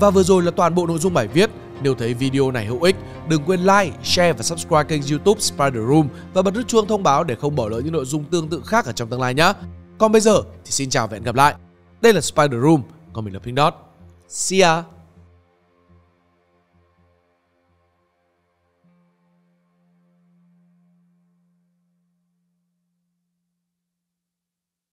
Và vừa rồi là toàn bộ nội dung bài viết. Nếu thấy video này hữu ích, đừng quên like, share và subscribe kênh YouTube Spiderum và bật nút chuông thông báo để không bỏ lỡ những nội dung tương tự khác ở trong tương lai nhé. Còn bây giờ thì xin chào và hẹn gặp lại. Đây là Spiderum, còn mình là Pink Dot. See ya.